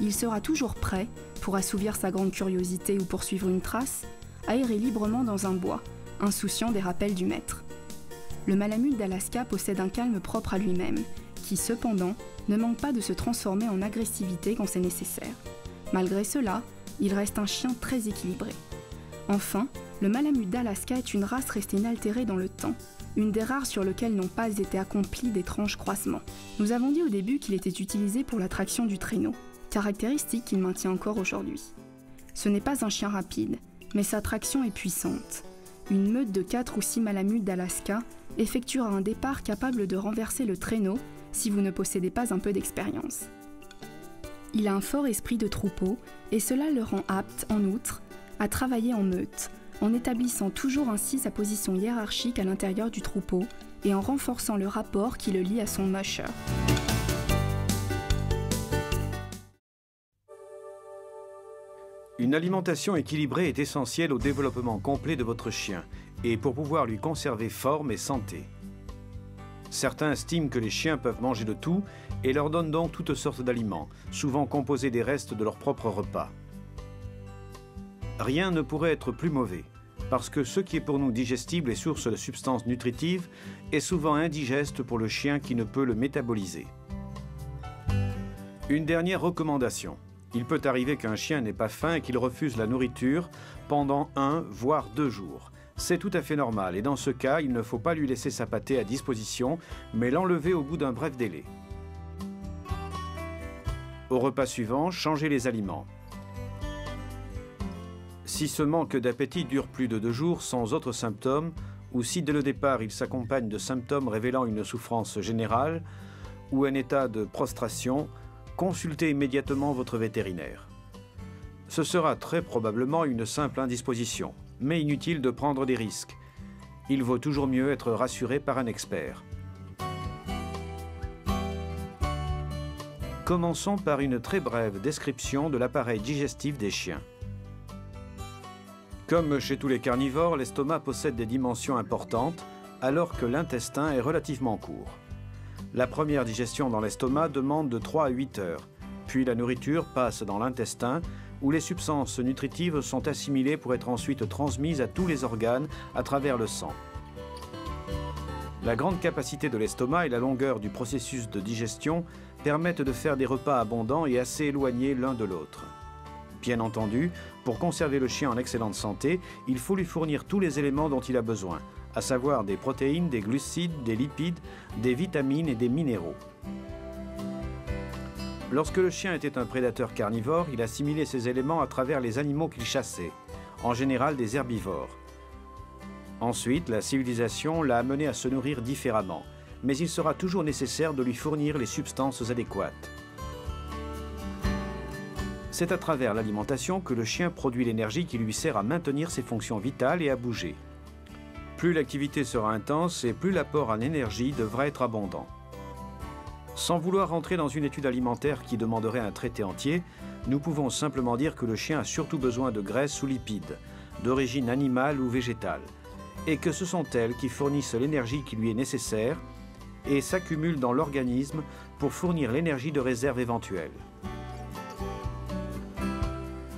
Il sera toujours prêt, pour assouvir sa grande curiosité ou poursuivre une trace, à errer librement dans un bois, insouciant des rappels du maître. Le Malemute d'Alaska possède un calme propre à lui-même, qui cependant ne manque pas de se transformer en agressivité quand c'est nécessaire. Malgré cela, il reste un chien très équilibré. Enfin, le Malemute d'Alaska est une race restée inaltérée dans le temps, une des rares sur lesquelles n'ont pas été accomplis d'étranges croisements. Nous avons dit au début qu'il était utilisé pour la traction du traîneau, caractéristique qu'il maintient encore aujourd'hui. Ce n'est pas un chien rapide, mais sa traction est puissante. Une meute de quatre ou six Malemutes d'Alaska effectuera un départ capable de renverser le traîneau si vous ne possédez pas un peu d'expérience. Il a un fort esprit de troupeau et cela le rend apte, en outre, à travailler en meute, en établissant toujours ainsi sa position hiérarchique à l'intérieur du troupeau et en renforçant le rapport qui le lie à son musher. Une alimentation équilibrée est essentielle au développement complet de votre chien et pour pouvoir lui conserver forme et santé. Certains estiment que les chiens peuvent manger de tout et leur donnent donc toutes sortes d'aliments, souvent composés des restes de leur propre repas. Rien ne pourrait être plus mauvais, parce que ce qui est pour nous digestible et source de substances nutritives est souvent indigeste pour le chien qui ne peut le métaboliser. Une dernière recommandation. Il peut arriver qu'un chien n'ait pas faim et qu'il refuse la nourriture pendant un, voire deux jours. C'est tout à fait normal et dans ce cas, il ne faut pas lui laisser sa pâtée à disposition, mais l'enlever au bout d'un bref délai. Au repas suivant, changez les aliments. Si ce manque d'appétit dure plus de deux jours sans autres symptômes, ou si dès le départ il s'accompagne de symptômes révélant une souffrance générale ou un état de prostration, consultez immédiatement votre vétérinaire. Ce sera très probablement une simple indisposition. Mais inutile de prendre des risques. Il vaut toujours mieux être rassuré par un expert. Commençons par une très brève description de l'appareil digestif des chiens. Comme chez tous les carnivores, l'estomac possède des dimensions importantes, alors que l'intestin est relativement court. La première digestion dans l'estomac demande de trois à huit heures, puis la nourriture passe dans l'intestin, où les substances nutritives sont assimilées pour être ensuite transmises à tous les organes à travers le sang. La grande capacité de l'estomac et la longueur du processus de digestion permettent de faire des repas abondants et assez éloignés l'un de l'autre. Bien entendu, pour conserver le chien en excellente santé, il faut lui fournir tous les éléments dont il a besoin, à savoir des protéines, des glucides, des lipides, des vitamines et des minéraux. Lorsque le chien était un prédateur carnivore, il assimilait ces éléments à travers les animaux qu'il chassait, en général des herbivores. Ensuite, la civilisation l'a amené à se nourrir différemment, mais il sera toujours nécessaire de lui fournir les substances adéquates. C'est à travers l'alimentation que le chien produit l'énergie qui lui sert à maintenir ses fonctions vitales et à bouger. Plus l'activité sera intense et plus l'apport en énergie devra être abondant. Sans vouloir rentrer dans une étude alimentaire qui demanderait un traité entier, nous pouvons simplement dire que le chien a surtout besoin de graisses ou lipides, d'origine animale ou végétale. et que ce sont elles qui fournissent l'énergie qui lui est nécessaire et s'accumulent dans l'organisme pour fournir l'énergie de réserve éventuelle.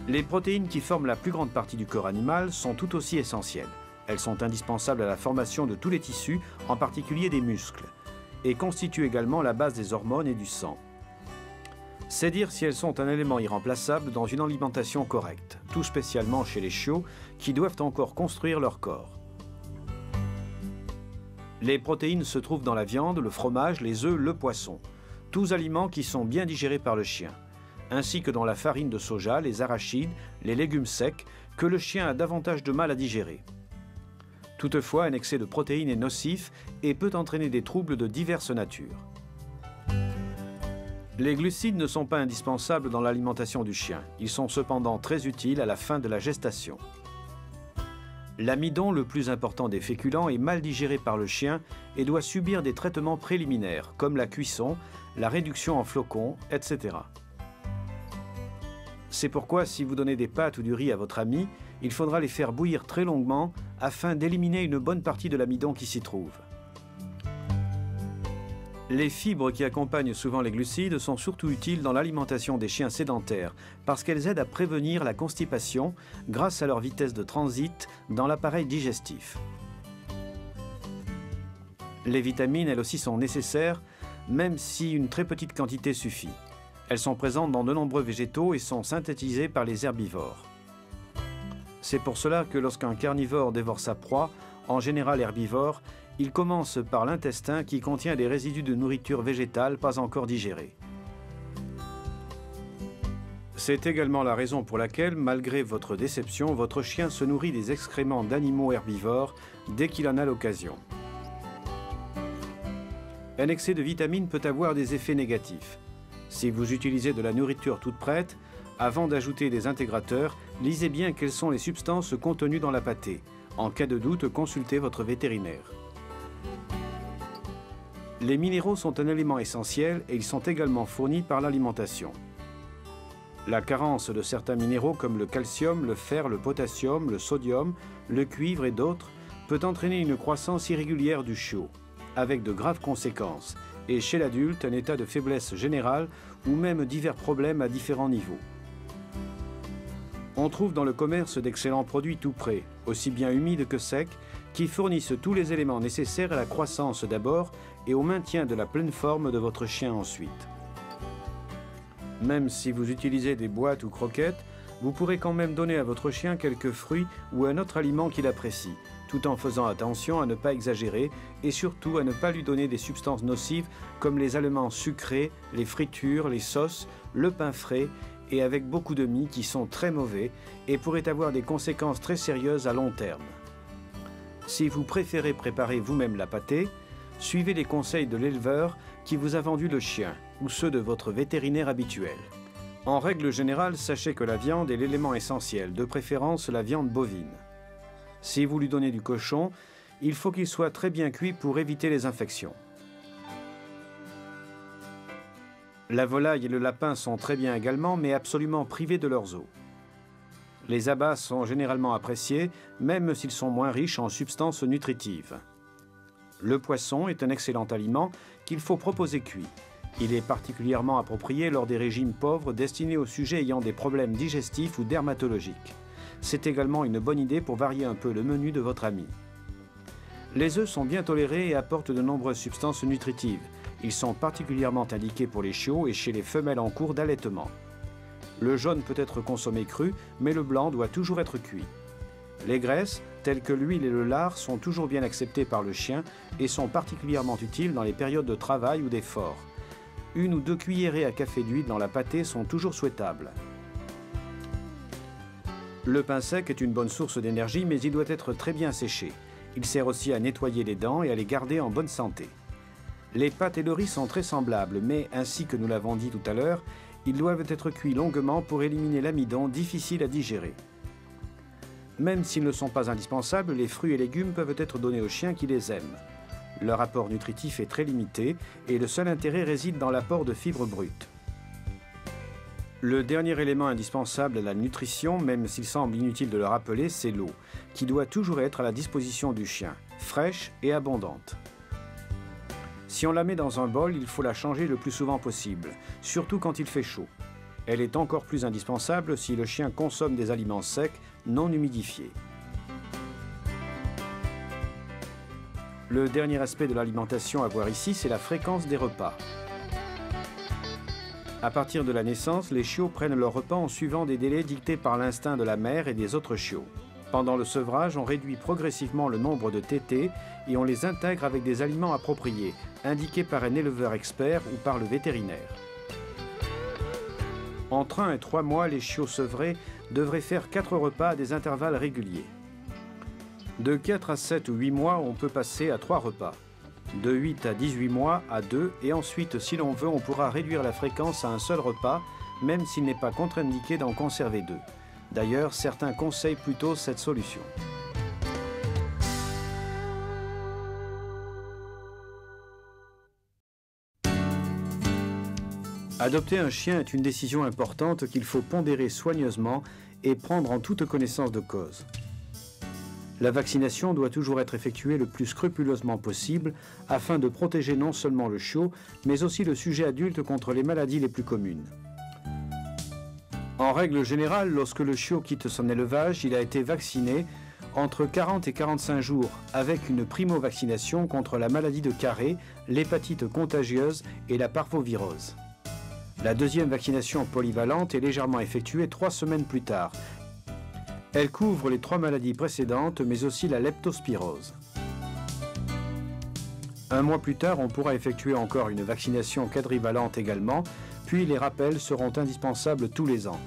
Les protéines qui forment la plus grande partie du corps animal sont tout aussi essentielles. Elles sont indispensables à la formation de tous les tissus, en particulier des muscles, et constituent également la base des hormones et du sang. C'est dire si elles sont un élément irremplaçable dans une alimentation correcte, tout spécialement chez les chiots qui doivent encore construire leur corps. Les protéines se trouvent dans la viande, le fromage, les œufs, le poisson, tous aliments qui sont bien digérés par le chien, ainsi que dans la farine de soja, les arachides, les légumes secs, que le chien a davantage de mal à digérer. Toutefois, un excès de protéines est nocif et peut entraîner des troubles de diverses natures. Les glucides ne sont pas indispensables dans l'alimentation du chien. Ils sont cependant très utiles à la fin de la gestation. L'amidon, le plus important des féculents, est mal digéré par le chien et doit subir des traitements préliminaires, comme la cuisson, la réduction en flocons, et cetera. C'est pourquoi, si vous donnez des pâtes ou du riz à votre ami, il faudra les faire bouillir très longuement afin d'éliminer une bonne partie de l'amidon qui s'y trouve. Les fibres qui accompagnent souvent les glucides sont surtout utiles dans l'alimentation des chiens sédentaires parce qu'elles aident à prévenir la constipation grâce à leur vitesse de transit dans l'appareil digestif. Les vitamines, elles aussi, sont nécessaires, même si une très petite quantité suffit. Elles sont présentes dans de nombreux végétaux et sont synthétisées par les herbivores. C'est pour cela que lorsqu'un carnivore dévore sa proie, en général herbivore, il commence par l'intestin qui contient des résidus de nourriture végétale pas encore digérée. C'est également la raison pour laquelle, malgré votre déception, votre chien se nourrit des excréments d'animaux herbivores dès qu'il en a l'occasion. Un excès de vitamines peut avoir des effets négatifs. Si vous utilisez de la nourriture toute prête, avant d'ajouter des intégrateurs, lisez bien quelles sont les substances contenues dans la pâtée. En cas de doute, consultez votre vétérinaire. Les minéraux sont un élément essentiel et ils sont également fournis par l'alimentation. La carence de certains minéraux comme le calcium, le fer, le potassium, le sodium, le cuivre et d'autres peut entraîner une croissance irrégulière du chiot, avec de graves conséquences, et chez l'adulte, un état de faiblesse générale ou même divers problèmes à différents niveaux. On trouve dans le commerce d'excellents produits tout prêts, aussi bien humides que secs, qui fournissent tous les éléments nécessaires à la croissance d'abord et au maintien de la pleine forme de votre chien ensuite. Même si vous utilisez des boîtes ou croquettes, vous pourrez quand même donner à votre chien quelques fruits ou un autre aliment qu'il apprécie, tout en faisant attention à ne pas exagérer et surtout à ne pas lui donner des substances nocives comme les aliments sucrés, les fritures, les sauces, le pain frais, et avec beaucoup de mie qui sont très mauvais et pourraient avoir des conséquences très sérieuses à long terme. Si vous préférez préparer vous-même la pâtée, suivez les conseils de l'éleveur qui vous a vendu le chien ou ceux de votre vétérinaire habituel. En règle générale, sachez que la viande est l'élément essentiel, de préférence la viande bovine. Si vous lui donnez du cochon, il faut qu'il soit très bien cuit pour éviter les infections. La volaille et le lapin sont très bien également, mais absolument privés de leurs os. Les abats sont généralement appréciés, même s'ils sont moins riches en substances nutritives. Le poisson est un excellent aliment qu'il faut proposer cuit. Il est particulièrement approprié lors des régimes pauvres destinés aux sujets ayant des problèmes digestifs ou dermatologiques. C'est également une bonne idée pour varier un peu le menu de votre ami. Les œufs sont bien tolérés et apportent de nombreuses substances nutritives. Ils sont particulièrement indiqués pour les chiots et chez les femelles en cours d'allaitement. Le jaune peut être consommé cru, mais le blanc doit toujours être cuit. Les graisses, telles que l'huile et le lard, sont toujours bien acceptées par le chien et sont particulièrement utiles dans les périodes de travail ou d'effort. Une ou deux cuillerées à café d'huile dans la pâtée sont toujours souhaitables. Le pain sec est une bonne source d'énergie, mais il doit être très bien séché. Il sert aussi à nettoyer les dents et à les garder en bonne santé. Les pâtes et le riz sont très semblables, mais ainsi que nous l'avons dit tout à l'heure, ils doivent être cuits longuement pour éliminer l'amidon difficile à digérer. Même s'ils ne sont pas indispensables, les fruits et légumes peuvent être donnés aux chiens qui les aiment. Leur apport nutritif est très limité et le seul intérêt réside dans l'apport de fibres brutes. Le dernier élément indispensable à la nutrition, même s'il semble inutile de le rappeler, c'est l'eau, qui doit toujours être à la disposition du chien, fraîche et abondante. Si on la met dans un bol, il faut la changer le plus souvent possible, surtout quand il fait chaud. Elle est encore plus indispensable si le chien consomme des aliments secs, non humidifiés. Le dernier aspect de l'alimentation à voir ici, c'est la fréquence des repas. À partir de la naissance, les chiots prennent leur repas en suivant des délais dictés par l'instinct de la mère et des autres chiots. Pendant le sevrage, on réduit progressivement le nombre de tétés et on les intègre avec des aliments appropriés, indiqués par un éleveur expert ou par le vétérinaire. Entre un et trois mois, les chiots sevrés devraient faire quatre repas à des intervalles réguliers. De quatre à sept ou huit mois, on peut passer à trois repas. De huit à dix-huit mois, à deux, et ensuite, si l'on veut, on pourra réduire la fréquence à un seul repas, même s'il n'est pas contre-indiqué d'en conserver deux. D'ailleurs, certains conseillent plutôt cette solution. Adopter un chien est une décision importante qu'il faut pondérer soigneusement et prendre en toute connaissance de cause. La vaccination doit toujours être effectuée le plus scrupuleusement possible afin de protéger non seulement le chiot, mais aussi le sujet adulte contre les maladies les plus communes. En règle générale, lorsque le chiot quitte son élevage, il a été vacciné entre quarante et quarante-cinq jours avec une primo-vaccination contre la maladie de Carré, l'hépatite contagieuse et la parvovirose. La deuxième vaccination polyvalente est légèrement effectuée trois semaines plus tard. Elle couvre les trois maladies précédentes, mais aussi la leptospirose. Un mois plus tard, on pourra effectuer encore une vaccination quadrivalente également, puis les rappels seront indispensables tous les ans.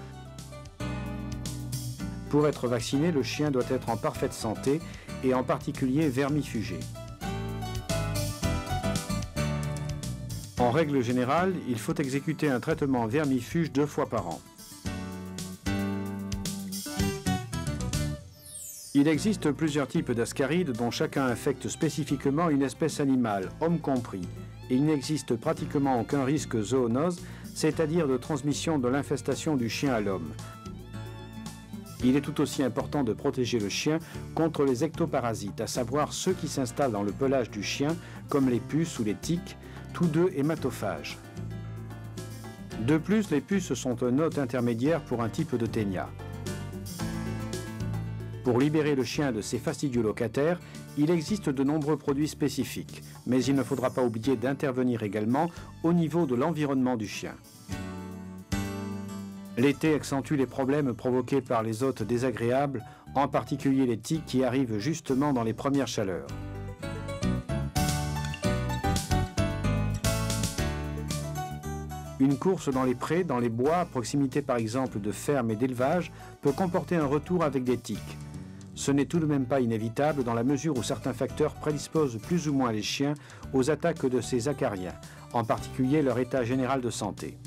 Pour être vacciné, le chien doit être en parfaite santé, et en particulier vermifugé. En règle générale, il faut exécuter un traitement vermifuge deux fois par an. Il existe plusieurs types d'ascarides dont chacun infecte spécifiquement une espèce animale, homme compris. Il n'existe pratiquement aucun risque zoonose, c'est-à-dire de transmission de l'infestation du chien à l'homme. Il est tout aussi important de protéger le chien contre les ectoparasites, à savoir ceux qui s'installent dans le pelage du chien, comme les puces ou les tiques, tous deux hématophages. De plus, les puces sont un hôte intermédiaire pour un type de ténia. Pour libérer le chien de ses fastidieux locataires, il existe de nombreux produits spécifiques, mais il ne faudra pas oublier d'intervenir également au niveau de l'environnement du chien. L'été accentue les problèmes provoqués par les hôtes désagréables, en particulier les tiques qui arrivent justement dans les premières chaleurs. Une course dans les prés, dans les bois, à proximité par exemple de fermes et d'élevages, peut comporter un retour avec des tiques. Ce n'est tout de même pas inévitable dans la mesure où certains facteurs prédisposent plus ou moins les chiens aux attaques de ces acariens, en particulier leur état général de santé.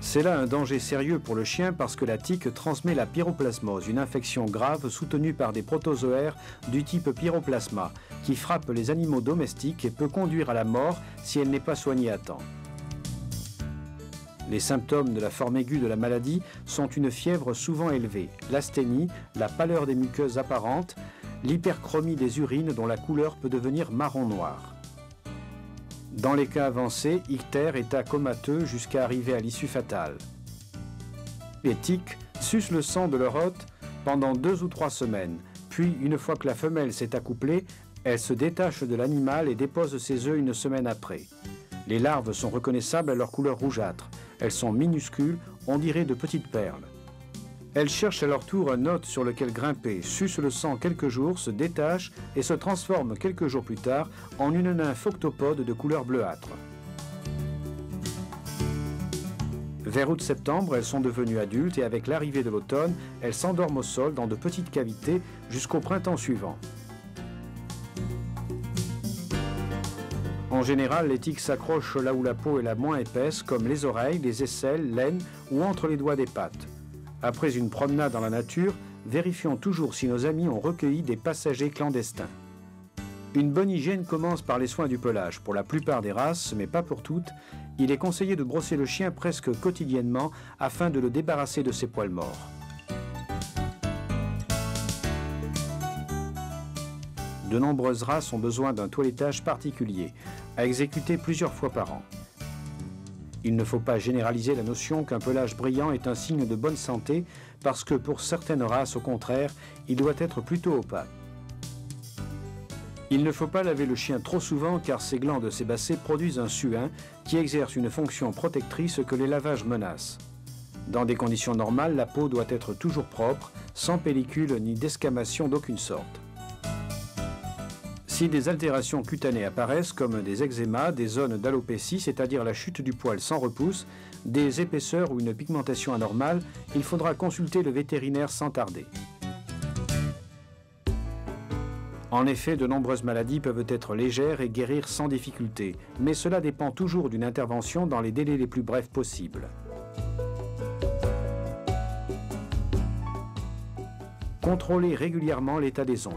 C'est là un danger sérieux pour le chien parce que la tique transmet la pyroplasmose, une infection grave soutenue par des protozoaires du type pyroplasma, qui frappe les animaux domestiques et peut conduire à la mort si elle n'est pas soignée à temps. Les symptômes de la forme aiguë de la maladie sont une fièvre souvent élevée, l'asthénie, la pâleur des muqueuses apparentes, l'hyperchromie des urines dont la couleur peut devenir marron-noir. Dans les cas avancés, ictère, état comateux jusqu'à arriver à l'issue fatale. Les tiques sucent le sang de leur hôte pendant deux ou trois semaines, puis une fois que la femelle s'est accouplée, elle se détache de l'animal et dépose ses œufs une semaine après. Les larves sont reconnaissables à leur couleur rougeâtre. Elles sont minuscules, on dirait de petites perles. Elles cherchent à leur tour un hôte sur lequel grimper, sucent le sang quelques jours, se détachent et se transforment quelques jours plus tard en une nymphe octopode de couleur bleuâtre. Vers août-septembre, elles sont devenues adultes et avec l'arrivée de l'automne, elles s'endorment au sol dans de petites cavités jusqu'au printemps suivant. En général, les tiques s'accrochent là où la peau est la moins épaisse, comme les oreilles, les aisselles, l'aine ou entre les doigts des pattes. Après une promenade dans la nature, vérifions toujours si nos amis ont recueilli des passagers clandestins. Une bonne hygiène commence par les soins du pelage. Pour la plupart des races, mais pas pour toutes, il est conseillé de brosser le chien presque quotidiennement afin de le débarrasser de ses poils morts. De nombreuses races ont besoin d'un toilettage particulier, à exécuter plusieurs fois par an. Il ne faut pas généraliser la notion qu'un pelage brillant est un signe de bonne santé, parce que pour certaines races, au contraire, il doit être plutôt opaque. Il ne faut pas laver le chien trop souvent car ses glandes sébacées produisent un surin qui exerce une fonction protectrice que les lavages menacent. Dans des conditions normales, la peau doit être toujours propre, sans pellicule ni descamation d'aucune sorte. Si des altérations cutanées apparaissent, comme des eczémas, des zones d'alopécie, c'est-à-dire la chute du poil sans repousse, des épaisseurs ou une pigmentation anormale, il faudra consulter le vétérinaire sans tarder. En effet, de nombreuses maladies peuvent être légères et guérir sans difficulté, mais cela dépend toujours d'une intervention dans les délais les plus brefs possibles. Contrôlez régulièrement l'état des ongles.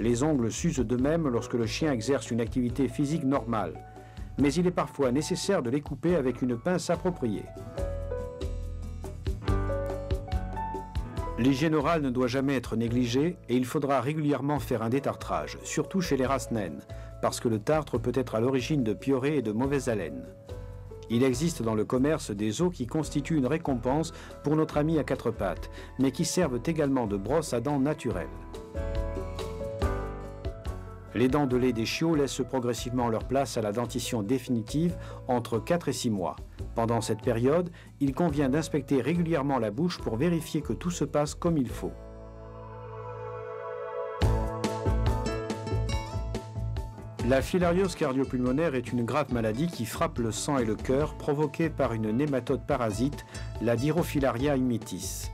Les ongles s'usent d'eux-mêmes lorsque le chien exerce une activité physique normale, mais il est parfois nécessaire de les couper avec une pince appropriée. L'hygiène orale ne doit jamais être négligée et il faudra régulièrement faire un détartrage, surtout chez les races naines, parce que le tartre peut être à l'origine de piorées et de mauvaises haleines. Il existe dans le commerce des os qui constituent une récompense pour notre ami à quatre pattes, mais qui servent également de brosse à dents naturelles. Les dents de lait des chiots laissent progressivement leur place à la dentition définitive entre quatre et six mois. Pendant cette période, il convient d'inspecter régulièrement la bouche pour vérifier que tout se passe comme il faut. La filariose cardiopulmonaire est une grave maladie qui frappe le sang et le cœur provoquée par une nématode parasite, la Dirofilaria immitis.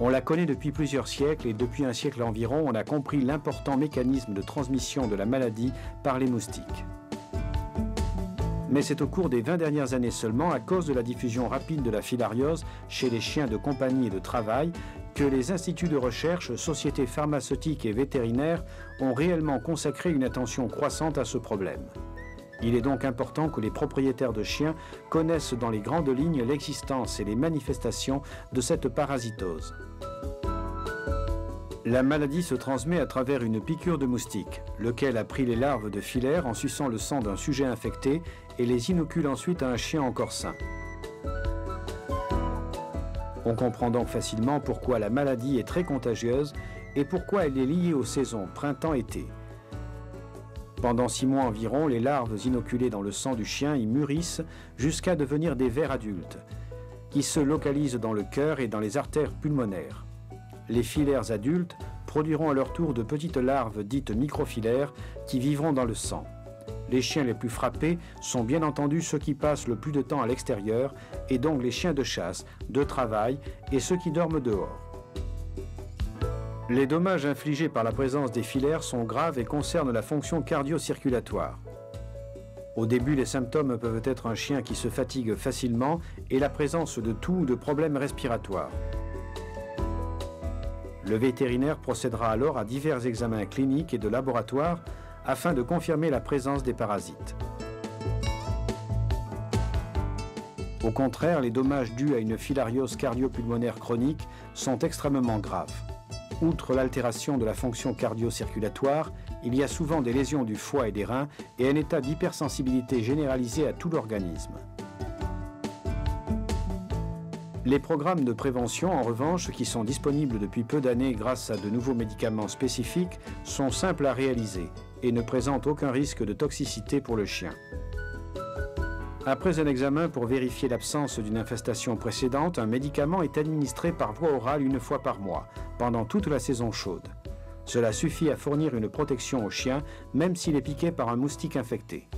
On la connaît depuis plusieurs siècles et depuis un siècle environ, on a compris l'important mécanisme de transmission de la maladie par les moustiques. Mais c'est au cours des vingt dernières années seulement, à cause de la diffusion rapide de la filariose chez les chiens de compagnie et de travail, que les instituts de recherche, sociétés pharmaceutiques et vétérinaires ont réellement consacré une attention croissante à ce problème. Il est donc important que les propriétaires de chiens connaissent dans les grandes lignes l'existence et les manifestations de cette parasitose. La maladie se transmet à travers une piqûre de moustique, lequel a pris les larves de filaire en suçant le sang d'un sujet infecté et les inocule ensuite à un chien encore sain. On comprend donc facilement pourquoi la maladie est très contagieuse et pourquoi elle est liée aux saisons printemps-été. Pendant six mois environ, les larves inoculées dans le sang du chien y mûrissent jusqu'à devenir des vers adultes, qui se localisent dans le cœur et dans les artères pulmonaires. Les filaires adultes produiront à leur tour de petites larves dites microfilaires qui vivront dans le sang. Les chiens les plus frappés sont bien entendu ceux qui passent le plus de temps à l'extérieur, et donc les chiens de chasse, de travail et ceux qui dorment dehors. Les dommages infligés par la présence des filaires sont graves et concernent la fonction cardio-circulatoire. Au début, les symptômes peuvent être un chien qui se fatigue facilement et la présence de toux ou de problèmes respiratoires. Le vétérinaire procédera alors à divers examens cliniques et de laboratoire afin de confirmer la présence des parasites. Au contraire, les dommages dus à une filariose cardiopulmonaire chronique sont extrêmement graves. Outre l'altération de la fonction cardio-circulatoire, il y a souvent des lésions du foie et des reins et un état d'hypersensibilité généralisée à tout l'organisme. Les programmes de prévention, en revanche, qui sont disponibles depuis peu d'années grâce à de nouveaux médicaments spécifiques, sont simples à réaliser et ne présentent aucun risque de toxicité pour le chien. Après un examen pour vérifier l'absence d'une infestation précédente, un médicament est administré par voie orale une fois par mois, pendant toute la saison chaude. Cela suffit à fournir une protection au chien, même s'il est piqué par un moustique infecté.